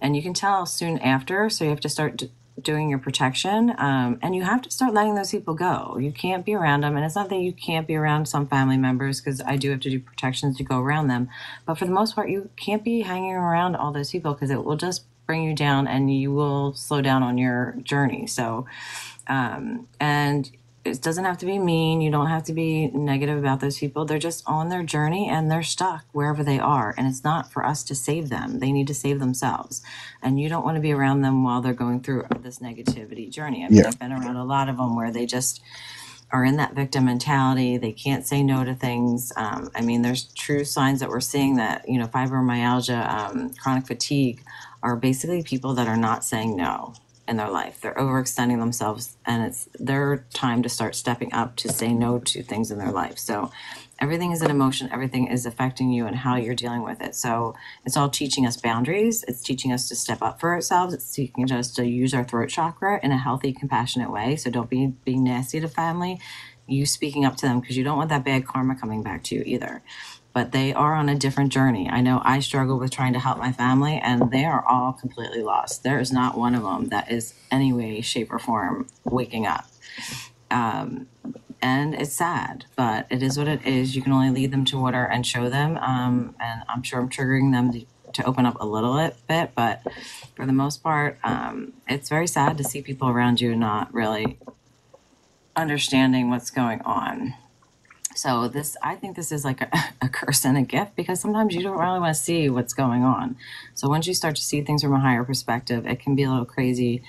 And you can tell soon after, so you have to start doing your protection, um, and you have to start letting those people go. You can't be around them, and it's not that you can't be around some family members, because I do have to do protections to go around them, but for the most part, you can't be hanging around all those people, because it will just bring you down, and you will slow down on your journey. So, um, and it doesn't have to be mean. You don't have to be negative about those people. They're just on their journey, and they're stuck wherever they are. And it's not for us to save them. They need to save themselves. And you don't want to be around them while they're going through this negativity journey. I mean, yeah. I've been around a lot of them where they just are in that victim mentality. They can't say no to things. Um, I mean, there's true signs that we're seeing that, you know, fibromyalgia, um, chronic fatigue, are basically people that are not saying no in their life. They're overextending themselves, and it's their time to start stepping up to say no to things in their life. So everything is an emotion. Everything is affecting you and how you're dealing with it. So it's all teaching us boundaries. It's teaching us to step up for ourselves. It's teaching us to use our throat chakra in a healthy, compassionate way. So don't be being nasty to family. You speaking up to them, because you don't want that bad karma coming back to you either. But they are on a different journey. I know I struggle with trying to help my family, and they are all completely lost. There is not one of them that is any way, shape, or form waking up. Um, and it's sad, but it is what it is. You can only lead them to water and show them. Um, and I'm sure I'm triggering them to, to open up a little bit, but for the most part, um, it's very sad to see people around you not really understanding what's going on. So this, I think this is like a, a curse and a gift, because sometimes you don't really want to see what's going on. So once you start to see things from a higher perspective, it can be a little crazy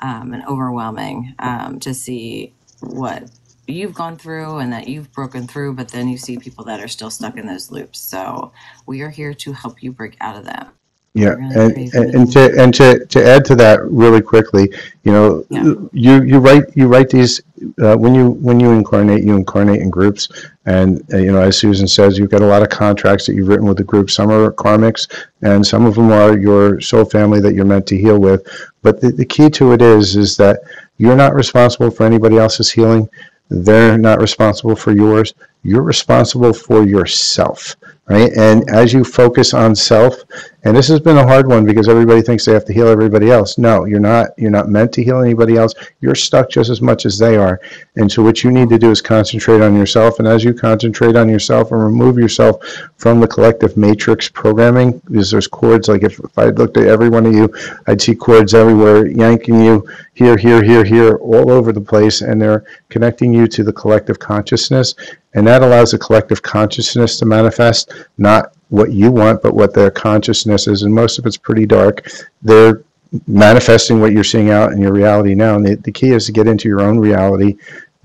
um, and overwhelming um, to see what you've gone through and that you've broken through, but then you see people that are still stuck in those loops. So we are here to help you break out of them. Yeah, really and, and, and to and to to add to that really quickly, you know, yeah. you you write you write these uh, when you when you incarnate you incarnate in groups, and uh, you know, as Susan says, you've got a lot of contracts that you've written with the group. Some are karmics, and some of them are your soul family that you're meant to heal with. But the, the key to it is is that you're not responsible for anybody else's healing. They're not responsible for yours. You're responsible for yourself, right? And as you focus on self, and this has been a hard one because everybody thinks they have to heal everybody else. No, you're not. You're not meant to heal anybody else. You're stuck just as much as they are. And so what you need to do is concentrate on yourself. And as you concentrate on yourself and remove yourself from the collective matrix programming, because there's cords. Like if, if I looked at every one of you, I'd see cords everywhere yanking you here, here, here, here, all over the place. And they're connecting you to the collective consciousness. And that allows the collective consciousness to manifest, not what you want, but what their consciousness is. And most of it's pretty dark. They're manifesting what you're seeing out in your reality now. And the, the key is to get into your own reality,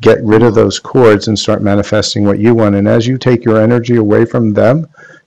get rid of those cords, and start manifesting what you want. And as you take your energy away from them,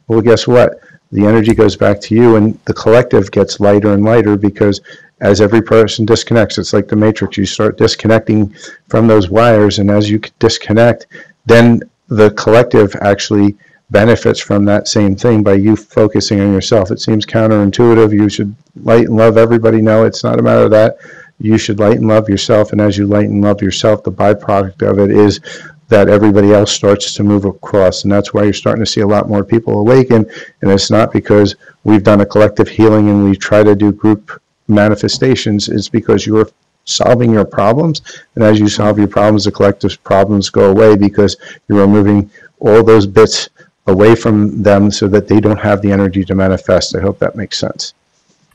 well, guess what? The energy goes back to you, and the collective gets lighter and lighter, because as every person disconnects, it's like the matrix. You start disconnecting from those wires, and as you disconnect, then the collective actually benefits from that same thing by you focusing on yourself. It seems counterintuitive. You should light and love everybody. No, it's not a matter of that. You should light and love yourself, and as you light and love yourself, the byproduct of it is that everybody else starts to move across, and that's why you're starting to see a lot more people awaken, and it's not because we've done a collective healing and we try to do group manifestations. It's because you're solving your problems, and as you solve your problems, the collective problems go away, because you're removing all those bits away from them so that they don't have the energy to manifest. I hope that makes sense.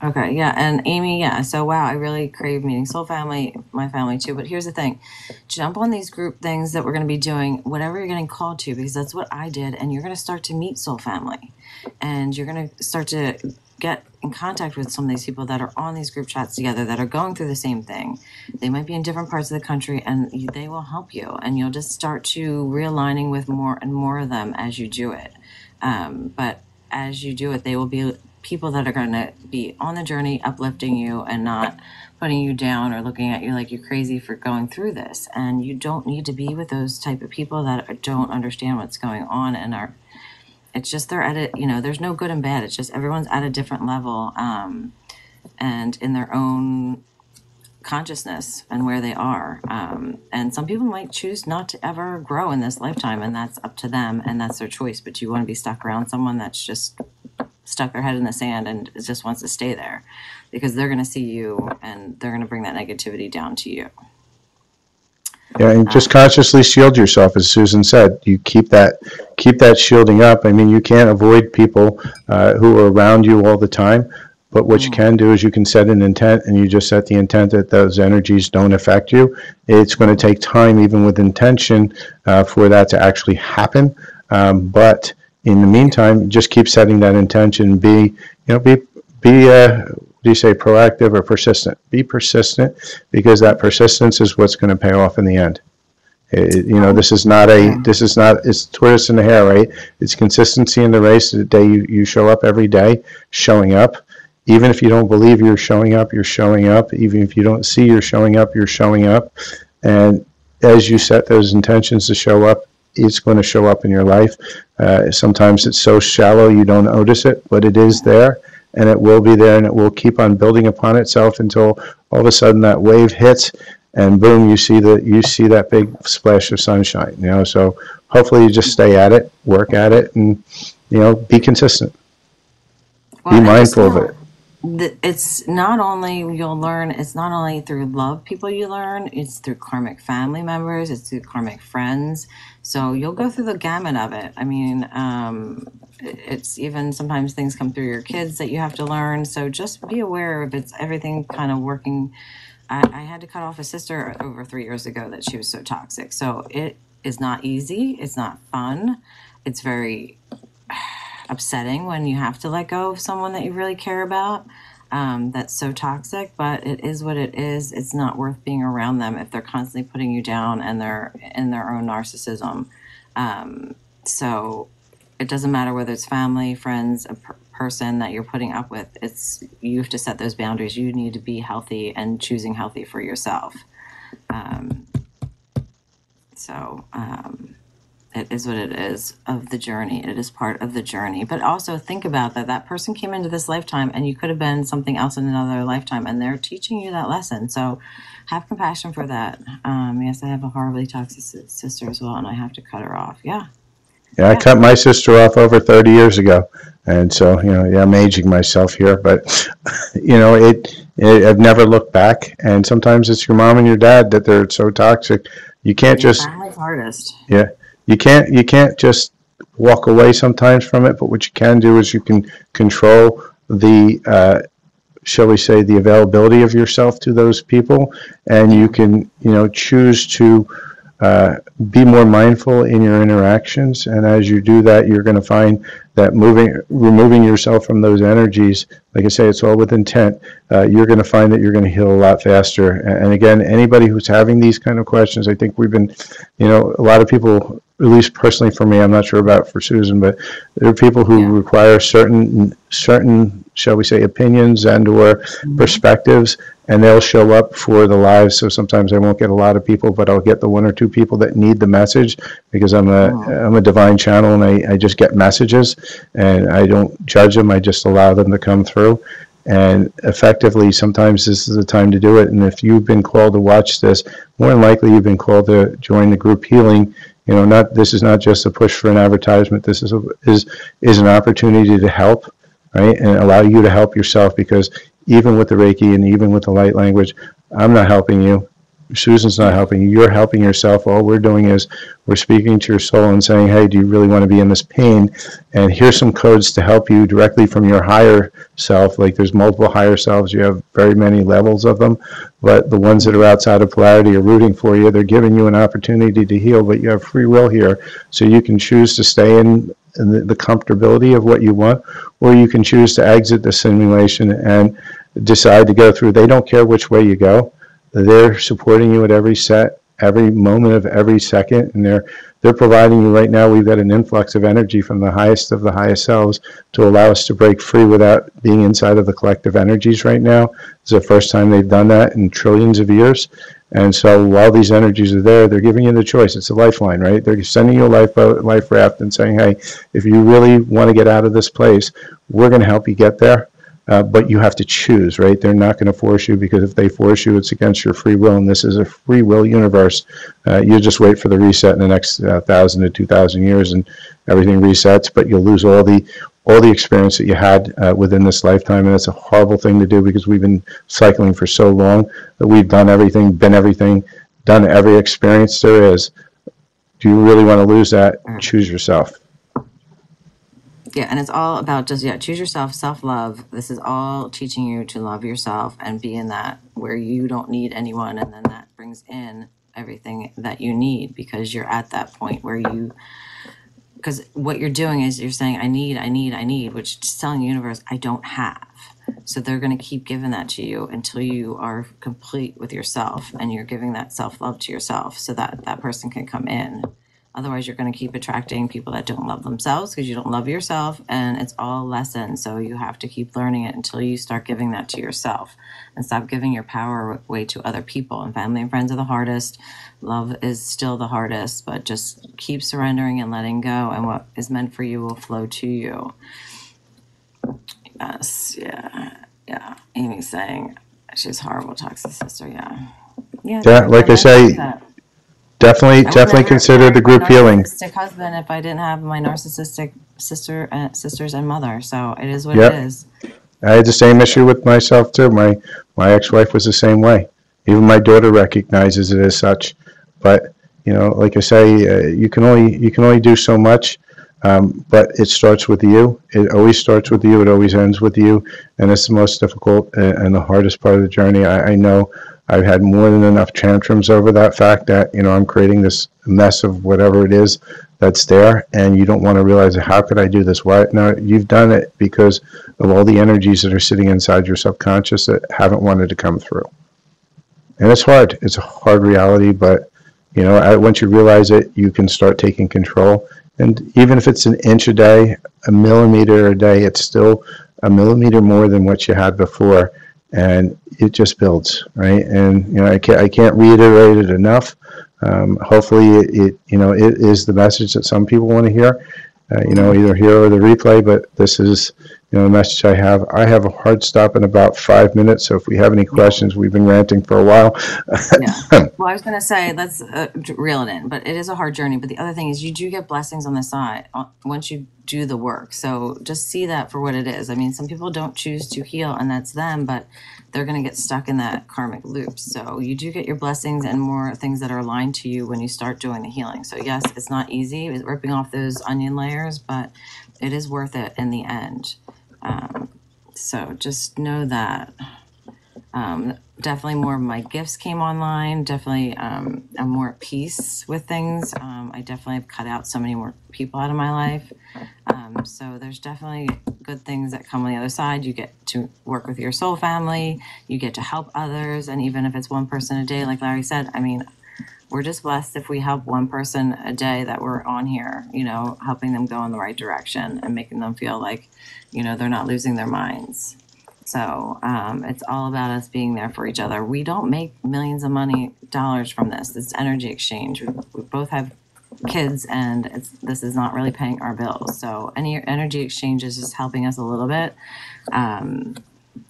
Okay, yeah, and Amy, yeah, so wow, I really crave meeting soul family, my family too, but here's the thing, jump on these group things that we're going to be doing, whatever you're getting called to, because that's what I did, and you're going to start to meet soul family, and you're going to start to get in contact with some of these people that are on these group chats together that are going through the same thing. They might be in different parts of the country, and they will help you, and you'll just start to realigning with more and more of them as you do it. Um, but as you do it, they will be people that are going to be on the journey uplifting you and not putting you down or looking at you like you're crazy for going through this. And you don't need to be with those type of people that don't understand what's going on and are It's just they're at it, you know, there's no good and bad. It's just everyone's at a different level um, and in their own consciousness and where they are. Um, and some people might choose not to ever grow in this lifetime, and that's up to them and that's their choice. But you want to be stuck around someone that's just stuck their head in the sand and just wants to stay there, because they're going to see you and they're going to bring that negativity down to you. Yeah, and just consciously shield yourself, as Susan said. You keep that, keep that shielding up. I mean, you can't avoid people uh, who are around you all the time, but what you can do is you can set an intent, and you just set the intent that those energies don't affect you. It's going to take time, even with intention, uh, for that to actually happen. Um, but in the meantime, just keep setting that intention. Be, you know, be, be. Uh, Do you say proactive or persistent? Be persistent, because that persistence is what's going to pay off in the end. It, you know, this is not a, this is not, it's tortoise and the hare, right? It's consistency in the race. The day you, you show up every day, showing up, Even if you don't believe you're showing up, you're showing up. Even if you don't see you're showing up, you're showing up. And as you set those intentions to show up, it's going to show up in your life. Uh, sometimes it's so shallow you don't notice it, but it is there, and it will be there, and it will keep on building upon itself until all of a sudden that wave hits, and boom, you see the you see that big splash of sunshine. You know, so hopefully you just stay at it, work at it, and you know, be consistent. Well, be mindful of it. It's not only you'll learn, it's not only through love people you learn, it's through karmic family members, it's through karmic friends. So you'll go through the gamut of it. I mean, um, it's even sometimes things come through your kids that you have to learn. So just be aware of it's everything kind of working. I, I had to cut off a sister over three years ago that she was so toxic. So it is not easy. It's not fun. It's very upsetting when you have to let go of someone that you really care about, um, that's so toxic, but it is what it is. It's not worth being around them if they're constantly putting you down and they're in their own narcissism. Um, so it doesn't matter whether it's family, friends, a per person that you're putting up with. It's, you have to set those boundaries. You need to be healthy and choosing healthy for yourself. Um, so, um, It is what it is of the journey. It is part of the journey. But also think about that. That person came into this lifetime and you could have been something else in another lifetime, and they're teaching you that lesson. So have compassion for that. Um, yes, I have a horribly toxic sister as well, and I have to cut her off. Yeah. Yeah, yeah. I cut my sister off over thirty years ago. And so, you know, yeah, I'm aging myself here. But, you know, it, it. I've never looked back. And sometimes it's your mom and your dad that they're so toxic. You can't your just... family's hardest. Yeah. You can't, you can't just walk away sometimes from it, but what you can do is you can control the, uh, shall we say, the availability of yourself to those people, and you can, you know, choose to uh, be more mindful in your interactions. And as you do that, you're going to find that moving, removing yourself from those energies, like I say, it's all with intent. Uh, you're going to find that you're going to heal a lot faster. And again, anybody who's having these kind of questions, I think we've been, you know, a lot of people, at least personally for me, I'm not sure about for Susan, but there are people who yeah. require certain, certain, shall we say, opinions and or mm-hmm. perspectives, and they'll show up for the lives. So sometimes I won't get a lot of people, but I'll get the one or two people that need the message, because I'm a, oh. I'm a divine channel, and I, I just get messages, and I don't judge them. I just allow them to come through. And effectively, sometimes this is the time to do it. And if you've been called to watch this, more than likely you've been called to join the group healing. You know, not this is not just a push for an advertisement. This is a, is is an opportunity to help, right, and allow you to help yourself. Because even with the Reiki and even with the light language, I'm not helping you. Susan's not helping you. You're helping yourself. All we're doing is we're speaking to your soul and saying, hey, do you really want to be in this pain? And here's some codes to help you directly from your higher self. Like, there's multiple higher selves. You have very many levels of them. But the ones that are outside of polarity are rooting for you. They're giving you an opportunity to heal, but you have free will here. So you can choose to stay in the comfortability of what you want, or you can choose to exit the simulation and decide to go through. They don't care which way you go. They're supporting you at every set, every moment of every second, and they're they're providing you right now. We've got an influx of energy from the highest of the highest selves to allow us to break free without being inside of the collective energies right now. It's the first time they've done that in trillions of years. And so while these energies are there, they're giving you the choice. It's a lifeline, right? They're sending you a lifeboat, life raft, and saying, hey, if you really want to get out of this place, we're going to help you get there. Uh, but you have to choose, right? They're not going to force you, because if they force you, it's against your free will, and this is a free will universe. Uh, you just wait for the reset in the next uh, thousand to two thousand years, and everything resets. But you'll lose all the all the experience that you had uh, within this lifetime, and that's a horrible thing to do, because we've been cycling for so long that we've done everything, been everything, done every experience there is. Do you really want to lose that? Choose yourself. Yeah, and it's all about just, yeah, choose yourself, self-love. This is all teaching you to love yourself and be in that where you don't need anyone, and then that brings in everything that you need, because you're at that point where you, because what you're doing is you're saying, I need, I need, I need, which is telling the universe, I don't have. So they're going to keep giving that to you until you are complete with yourself and you're giving that self-love to yourself so that that person can come in. Otherwise, you're going to keep attracting people that don't love themselves because you don't love yourself, and it's all lessons. So you have to keep learning it until you start giving that to yourself and stop giving your power away to other people. And family and friends are the hardest. Love is still the hardest, but just keep surrendering and letting go, and what is meant for you will flow to you. Yes, yeah, yeah. Amy's saying she's horrible, toxic sister, yeah. Yeah, yeah, like I say... Definitely, definitely consider the group healing. Narcissistic husband, if I didn't have my narcissistic sister, uh, sisters, and mother, so it is what yep. it is. I had the same issue with myself too. My my ex-wife was the same way. Even my daughter recognizes it as such. But you know, like I say, uh, you can only you can only do so much. Um, but it starts with you. It always starts with you. It always ends with you. And it's the most difficult and the hardest part of the journey. I, I know. I've had more than enough tantrums over that fact that, you know, I'm creating this mess of whatever it is that's there, and you don't want to realize, how could I do this? Why? No, you've done it because of all the energies that are sitting inside your subconscious that haven't wanted to come through. And it's hard. It's a hard reality, but, you know, once you realize it, you can start taking control. And even if it's an inch a day, a millimeter a day, it's still a millimeter more than what you had before. And it just builds, right? And you know, I can't, I can't reiterate it enough. Um, hopefully, it, it, you know, it is the message that some people want to hear. Uh, you know, either here or the replay. But this is, you know, the message I have. I have a hard stop in about five minutes. So if we have any questions, we've been ranting for a while. Yeah. Well, I was going to say let's uh, reel it in. But it is a hard journey. But the other thing is, you do get blessings on the side once you do the work. So just see that for what it is. I mean, some people don't choose to heal, and that's them, but they're going to get stuck in that karmic loop. So you do get your blessings and more things that are aligned to you when you start doing the healing. So yes, it's not easy. It's ripping off those onion layers, but it is worth it in the end. Um, so just know that. Um, definitely more of my gifts came online. Definitely um, I'm more at peace with things. Um, I definitely have cut out so many more people out of my life. Um, so there's definitely good things that come on the other side. You get to work with your soul family. You get to help others. And even if it's one person a day, like Larry said, I mean, we're just blessed if we help one person a day that we're on here, you know, helping them go in the right direction and making them feel like, you know, they're not losing their minds. So um, it's all about us being there for each other. We don't make millions of money dollars from this. It's energy exchange. We, we both have kids, and it's, this is not really paying our bills. So any energy exchange is just helping us a little bit. Um,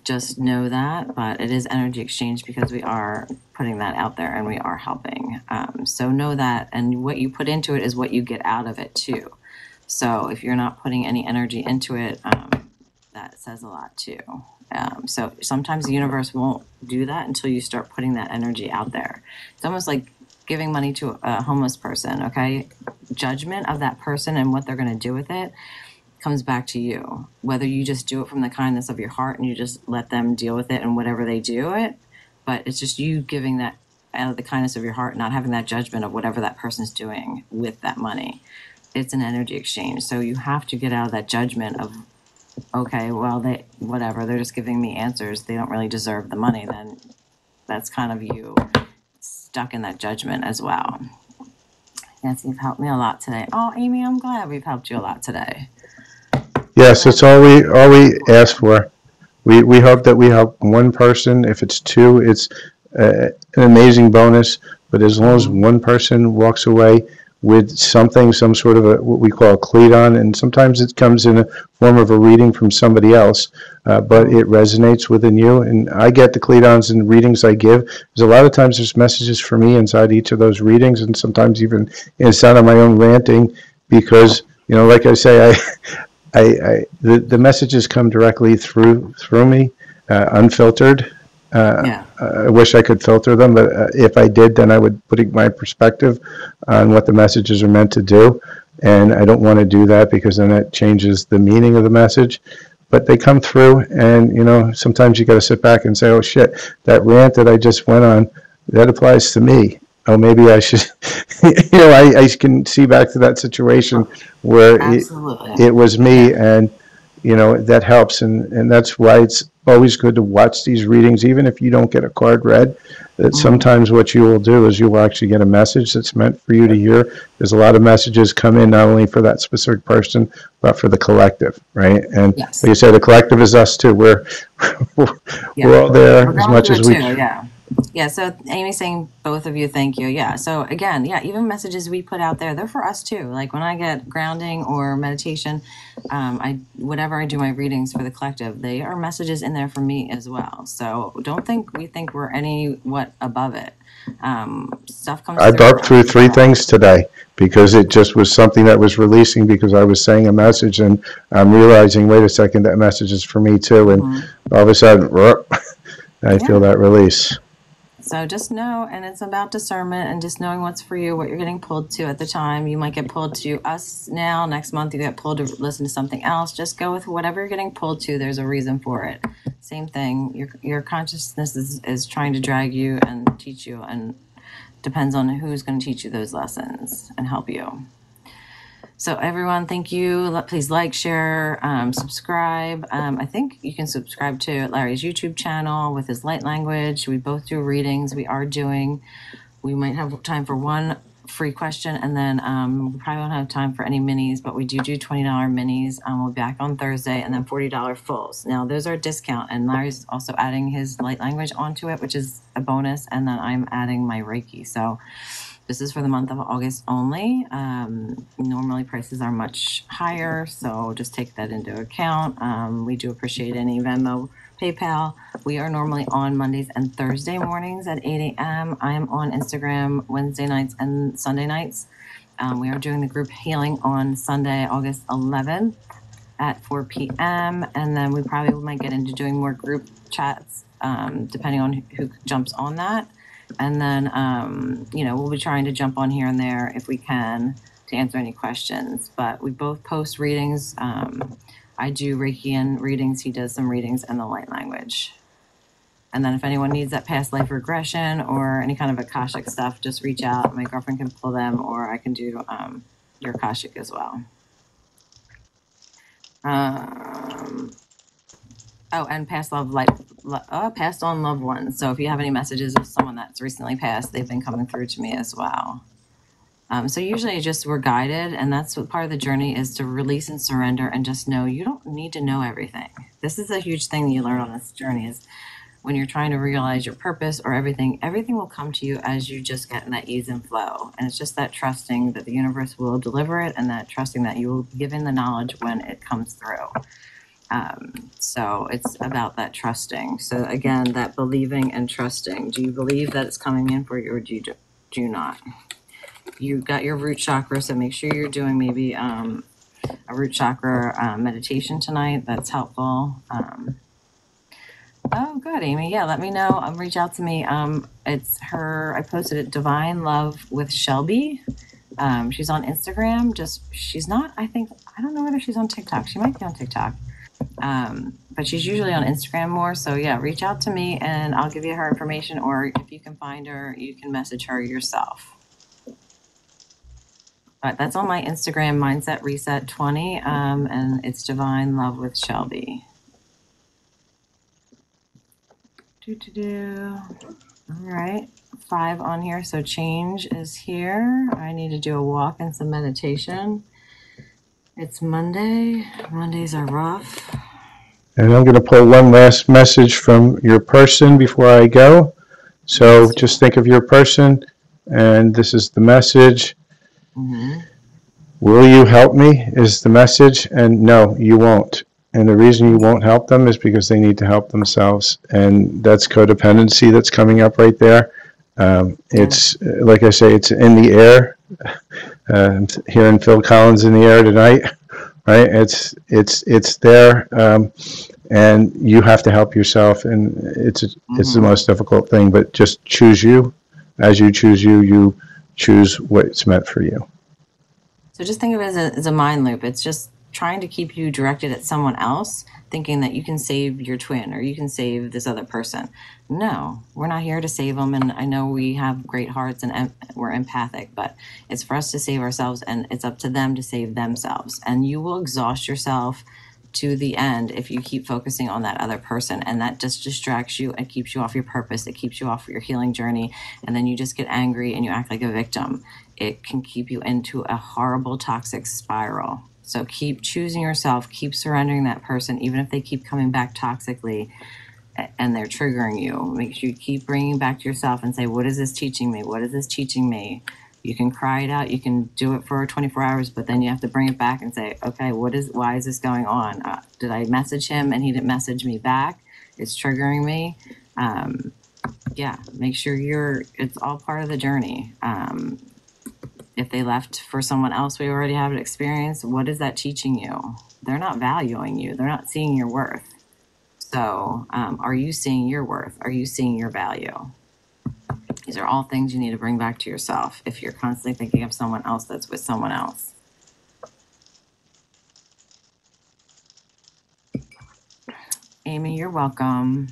just know that, but it is energy exchange because we are putting that out there and we are helping. Um, so know that, and what you put into it is what you get out of it too. So if you're not putting any energy into it, um, that says a lot too. Um, so sometimes the universe won't do that until you start putting that energy out there. It's almost like giving money to a homeless person, okay? Judgment of that person and what they're going to do with it comes back to you. Whether you just do it from the kindness of your heart and you just let them deal with it and whatever they do it, but it's just you giving that out of the kindness of your heart, not having that judgment of whatever that person's doing with that money. It's an energy exchange. So you have to get out of that judgment of, okay, well, they, whatever, they're just giving me answers. They don't really deserve the money. Then that's kind of you stuck in that judgment as well. Yes, you've helped me a lot today. Oh, Amy, I'm glad we've helped you a lot today. Yes, it's all we all we ask for. We we hope that we help one person. If it's two, it's uh, an amazing bonus. But as long as one person walks away with something, some sort of a, what we call a cleadon, and sometimes it comes in a form of a reading from somebody else, uh, but it resonates within you. And I get the cleadons and readings I give, because a lot of times there's messages for me inside each of those readings, and sometimes even inside of my own ranting, because, you know, like I say, I, I, I the, the messages come directly through, through me, uh, unfiltered. Uh, yeah. I wish I could filter them, but uh, if I did, then I would put my perspective on what the messages are meant to do, and I don't want to do that because then that changes the meaning of the message. But they come through, and you know, sometimes you got to sit back and say, "Oh shit, that rant that I just went on, that applies to me. Oh, maybe I should." you know, I, I can see back to that situation where it, it was me, and you know that helps, and and that's why it's always good to watch these readings, even if you don't get a card read. That mm-hmm. sometimes what you will do is you will actually get a message that's meant for you to hear. There's a lot of messages come in, not only for that specific person, but for the collective, right? And yes. like you said, the collective is us too. We're we're, yeah. we're all there we're as much as we can. Yeah. Yeah, so Amy's saying, both of you, thank you. Yeah, so again, yeah, even messages we put out there, they're for us too. Like when I get grounding or meditation, um, I whatever I do my readings for the collective, they are messages in there for me as well. So don't think we think we're any what above it. Um, stuff comes I burped through three things today because it just was something that was releasing because I was saying a message and I'm realizing, wait a second, that message is for me too. And mm-hmm. all of a sudden, I yeah. feel that release. So just know, and it's about discernment and just knowing what's for you, what you're getting pulled to at the time. You might get pulled to us now. Next month you get pulled to listen to something else. Just go with whatever you're getting pulled to. There's a reason for it. Same thing. Your, your consciousness is, is trying to drag you and teach you, and depends on who's going to teach you those lessons and help you. So everyone, thank you. Please like, share, um, subscribe. Um, I think you can subscribe to Larry's YouTube channel with his light language. We both do readings. We are doing, we might have time for one free question, and then um, we probably won't have time for any minis, but we do do twenty dollar minis. Um, we'll be back on Thursday, and then forty dollar fulls. Now, those are a discount, and Larry's also adding his light language onto it, which is a bonus, and then I'm adding my Reiki. So this is for the month of August only. Um, normally prices are much higher, so just take that into account. Um, we do appreciate any Venmo, PayPal. We are normally on Mondays and Thursday mornings at eight A M I am on Instagram Wednesday nights and Sunday nights. Um, we are doing the group healing on Sunday, August eleventh at four P M And then we probably might get into doing more group chats, um, depending on who jumps on that. And then, um, you know, we'll be trying to jump on here and there if we can to answer any questions. But we both post readings. Um, I do Reikian readings. He does some readings in the light language. And then if anyone needs that past life regression or any kind of Akashic stuff, just reach out. My girlfriend can pull them, or I can do um, your Akashic as well. Um... Oh, and past love, like uh, passed on loved ones. So if you have any messages of someone that's recently passed, they've been coming through to me as well. Um, so usually just we're guided, and that's what part of the journey is, to release and surrender and just know you don't need to know everything. This is a huge thing you learn on this journey, is when you're trying to realize your purpose or everything, everything will come to you as you just get in that ease and flow. And it's just that trusting that the universe will deliver it, and that trusting that you will be given the knowledge when it comes through. Um, so it's about that trusting. So again, that believing and trusting. Do you believe that it's coming in for you, or do you do, do not? You got your root chakra, so make sure you're doing maybe um, a root chakra uh, meditation tonight. That's helpful. Um, oh, good, Amy. Yeah, let me know. Um, reach out to me. Um, it's her. I posted it. Divine Love with Shelby. Um, she's on Instagram. Just she's not. I think I don't know whether she's on TikTok. She might be on TikTok. Um, but she's usually on Instagram more. So yeah, reach out to me and I'll give you her information, or if you can find her, you can message her yourself. But that's on my Instagram, Mindset Reset twenty, um, and it's Divine Love with Shelby. Do, do, do. All right, five on here. So change is here. I need to do a walk and some meditation. It's Monday. Mondays are rough. And I'm going to pull one last message from your person before I go. So just think of your person, and this is the message. Mm-hmm. Will you help me is the message, and no, you won't. And the reason you won't help them is because they need to help themselves, and that's codependency that's coming up right there. Um, it's, like I say, it's in the air. Uh, hearing Phil Collins in the air tonight, right? It's it's it's there, um, and you have to help yourself. And it's a, mm-hmm. it's the most difficult thing. But just choose you, as you choose you, you choose what's meant for you. So just think of it as a, as a mind loop. It's just trying to keep you directed at someone else, thinking that you can save your twin or you can save this other person. No, we're not here to save them. And I know we have great hearts and em we're empathic, but it's for us to save ourselves, and it's up to them to save themselves. And you will exhaust yourself to the end if you keep focusing on that other person, and that just distracts you and keeps you off your purpose. It keeps you off your healing journey, and then you just get angry and you act like a victim. It can keep you into a horrible toxic spiral. So keep choosing yourself, keep surrendering that person, even if they keep coming back toxically and they're triggering you. Make sure you keep bringing back to yourself and say, what is this teaching me? What is this teaching me? You can cry it out. You can do it for twenty-four hours, but then you have to bring it back and say, okay, what is, why is this going on? Uh, did I message him and he didn't message me back? It's triggering me. Um, yeah, make sure you're, it's all part of the journey. Um, if they left for someone else, we already have an experience. What is that teaching you? They're not valuing you. They're not seeing your worth. So um, are you seeing your worth? Are you seeing your value? These are all things you need to bring back to yourself if you're constantly thinking of someone else that's with someone else. Amy, you're welcome.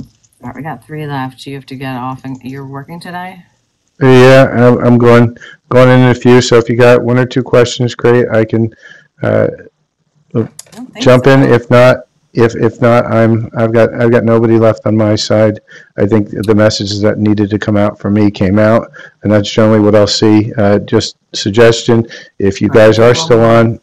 All right, we got three left. You have to get off, and you're working today? Yeah, I'm going, going in a few, so if you got one or two questions, great. I can uh, jump so. in. If not, If if not, I'm I've got I've got nobody left on my side. I think the messages that needed to come out for me came out, and that's generally what I'll see. Uh, just suggestion: if you guys are still on,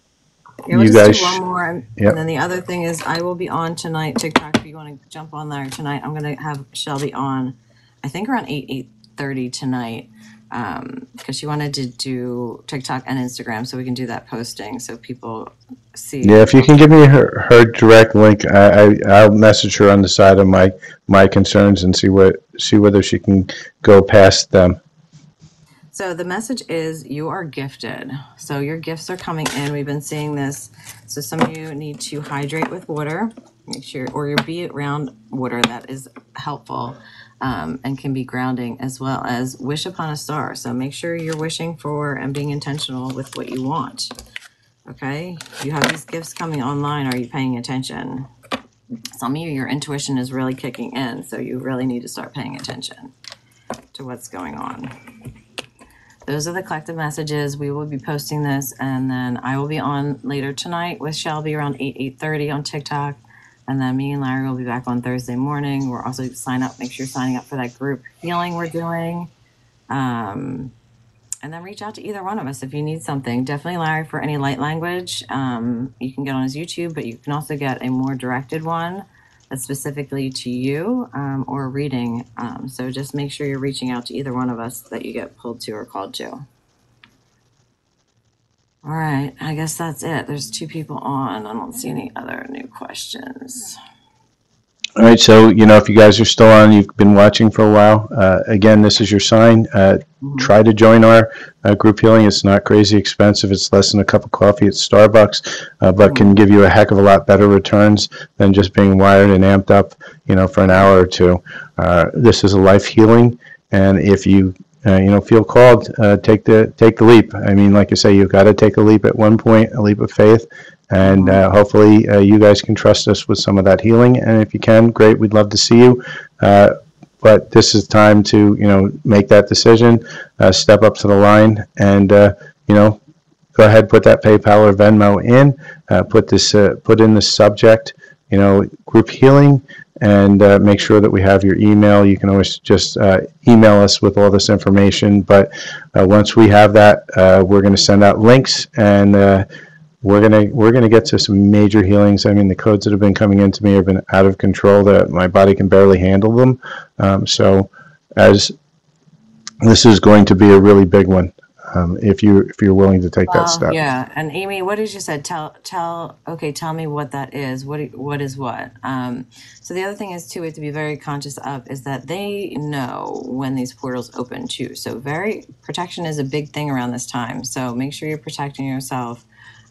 yeah, we'll you guys. Do one more, and, yep. and then the other thing is, I will be on tonight. TikTok, if you want to jump on there tonight, I'm going to have Shelby on. I think around eight eight thirty tonight, because um, she wanted to do TikTok and Instagram, so we can do that posting so people. See. Yeah, if you can give me her, her direct link, I, I I'll message her on the side of my my concerns and see what see whether she can go past them. So the message is you are gifted. So your gifts are coming in. We've been seeing this. So some of you need to hydrate with water. Make sure, or your be around water that is helpful um, and can be grounding, as well as wish upon a star. So make sure you're wishing for and being intentional with what you want. Okay, you have these gifts coming online. Are you paying attention? Some of you, your intuition is really kicking in, so you really need to start paying attention to what's going on. Those are the collective messages. We will be posting this, and then I will be on later tonight with Shelby around eight, eight thirty on TikTok, and then me and Larry will be back on Thursday morning. We're also sign up. Make sure you're signing up for that group healing we're doing. Um... And then reach out to either one of us if you need something. Definitely Larry for any light language. Um, you can get on his YouTube, but you can also get a more directed one that's specifically to you um, or reading. Um, so just make sure you're reaching out to either one of us that you get pulled to or called to. All right, I guess that's it. There's two people on. I don't see any other new questions. All right, so, you know, if you guys are still on, you've been watching for a while, uh, again, this is your sign. Uh, try to join our uh, group healing. It's not crazy expensive. It's less than a cup of coffee at Starbucks, uh, but can give you a heck of a lot better returns than just being wired and amped up, you know, for an hour or two. Uh, this is a life healing, and if you, uh, you know, feel called, uh, take the take the leap. I mean, like I say, you've got to take a leap at one point, a leap of faith. And uh, hopefully uh, you guys can trust us with some of that healing. And if you can, great. We'd love to see you. Uh, but this is time to, you know, make that decision, uh, step up to the line, and, uh, you know, go ahead, put that PayPal or Venmo in, uh, put this, uh, put in the subject, you know, group healing, and uh, make sure that we have your email. You can always just uh, email us with all this information. But uh, once we have that, uh, we're going to send out links, and uh, We're gonna we're gonna get to some major healings. I mean, the codes that have been coming into me have been out of control. That my body can barely handle them. Um, so, as this is going to be a really big one, um, if you if you're willing to take well, that step. Yeah, and Amy, what did you say? Tell tell okay, tell me what that is. What what is what? Um, so the other thing is too, we have to be very conscious of is that they know when these portals open too. So very protection is a big thing around this time. So make sure you're protecting yourself.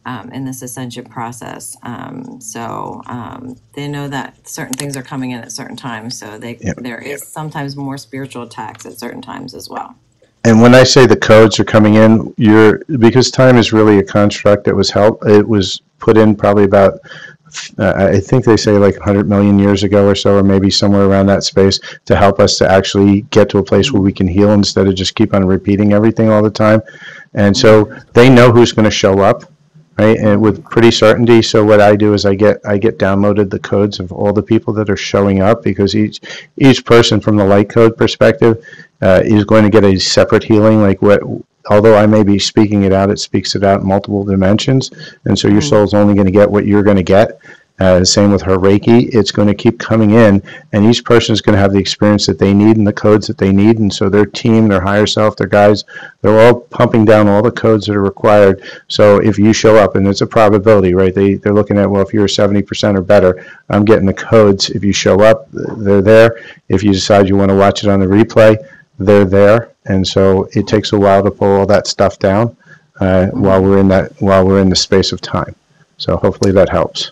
Um, in this ascension process. Um, so um, they know that certain things are coming in at certain times. So they, yep. there is yep. sometimes more spiritual attacks at certain times as well. And when I say the codes are coming in, you're, because time is really a construct that was helped, it was put in probably about, uh, I think they say like one hundred million years ago or so, or maybe somewhere around that space, to help us to actually get to a place where we can heal instead of just keep on repeating everything all the time. And so they know who's going to show up. right, and with pretty certainty. So what I do is I get I get downloaded the codes of all the people that are showing up, because each each person from the light code perspective uh, is going to get a separate healing. Like what, although I may be speaking it out, it speaks it out in multiple dimensions, and so your mm-hmm. soul's only going to get what you're going to get. Uh, same with her Reiki, it's going to keep coming in, and each person is going to have the experience that they need and the codes that they need, and so their team, their higher self, their guides, they're all pumping down all the codes that are required. So if you show up, and it's a probability, right, they, they're looking at, well, if you're seventy percent or better, I'm getting the codes. If you show up, they're there. If you decide you want to watch it on the replay, they're there. And so it takes a while to pull all that stuff down uh, while we're in that, while we're in the space of time. So hopefully that helps.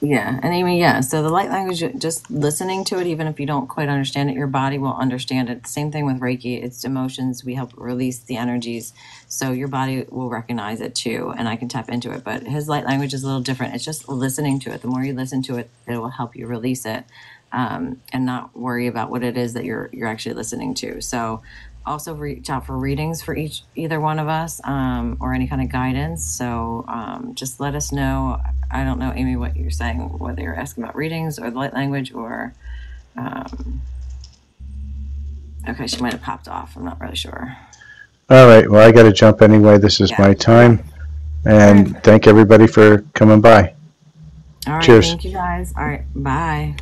Yeah, and even, yeah, so the light language, just listening to it, even if you don't quite understand it, your body will understand it. Same thing with Reiki, it's emotions. We help release the energies, so your body will recognize it too, and I can tap into it. But his light language is a little different. It's just listening to it. The more you listen to it, it will help you release it um, and not worry about what it is that you're, you're actually listening to. So also reach out for readings for each, either one of us, um, or any kind of guidance. So um, just let us know. I don't know, Amy, what you're saying, whether you're asking about readings or the light language or, um, okay, she might have popped off. I'm not really sure. All right. Well, I got to jump anyway. This is yeah. my time. And thank everybody for coming by. All right. Cheers. Thank you guys. All right. Bye.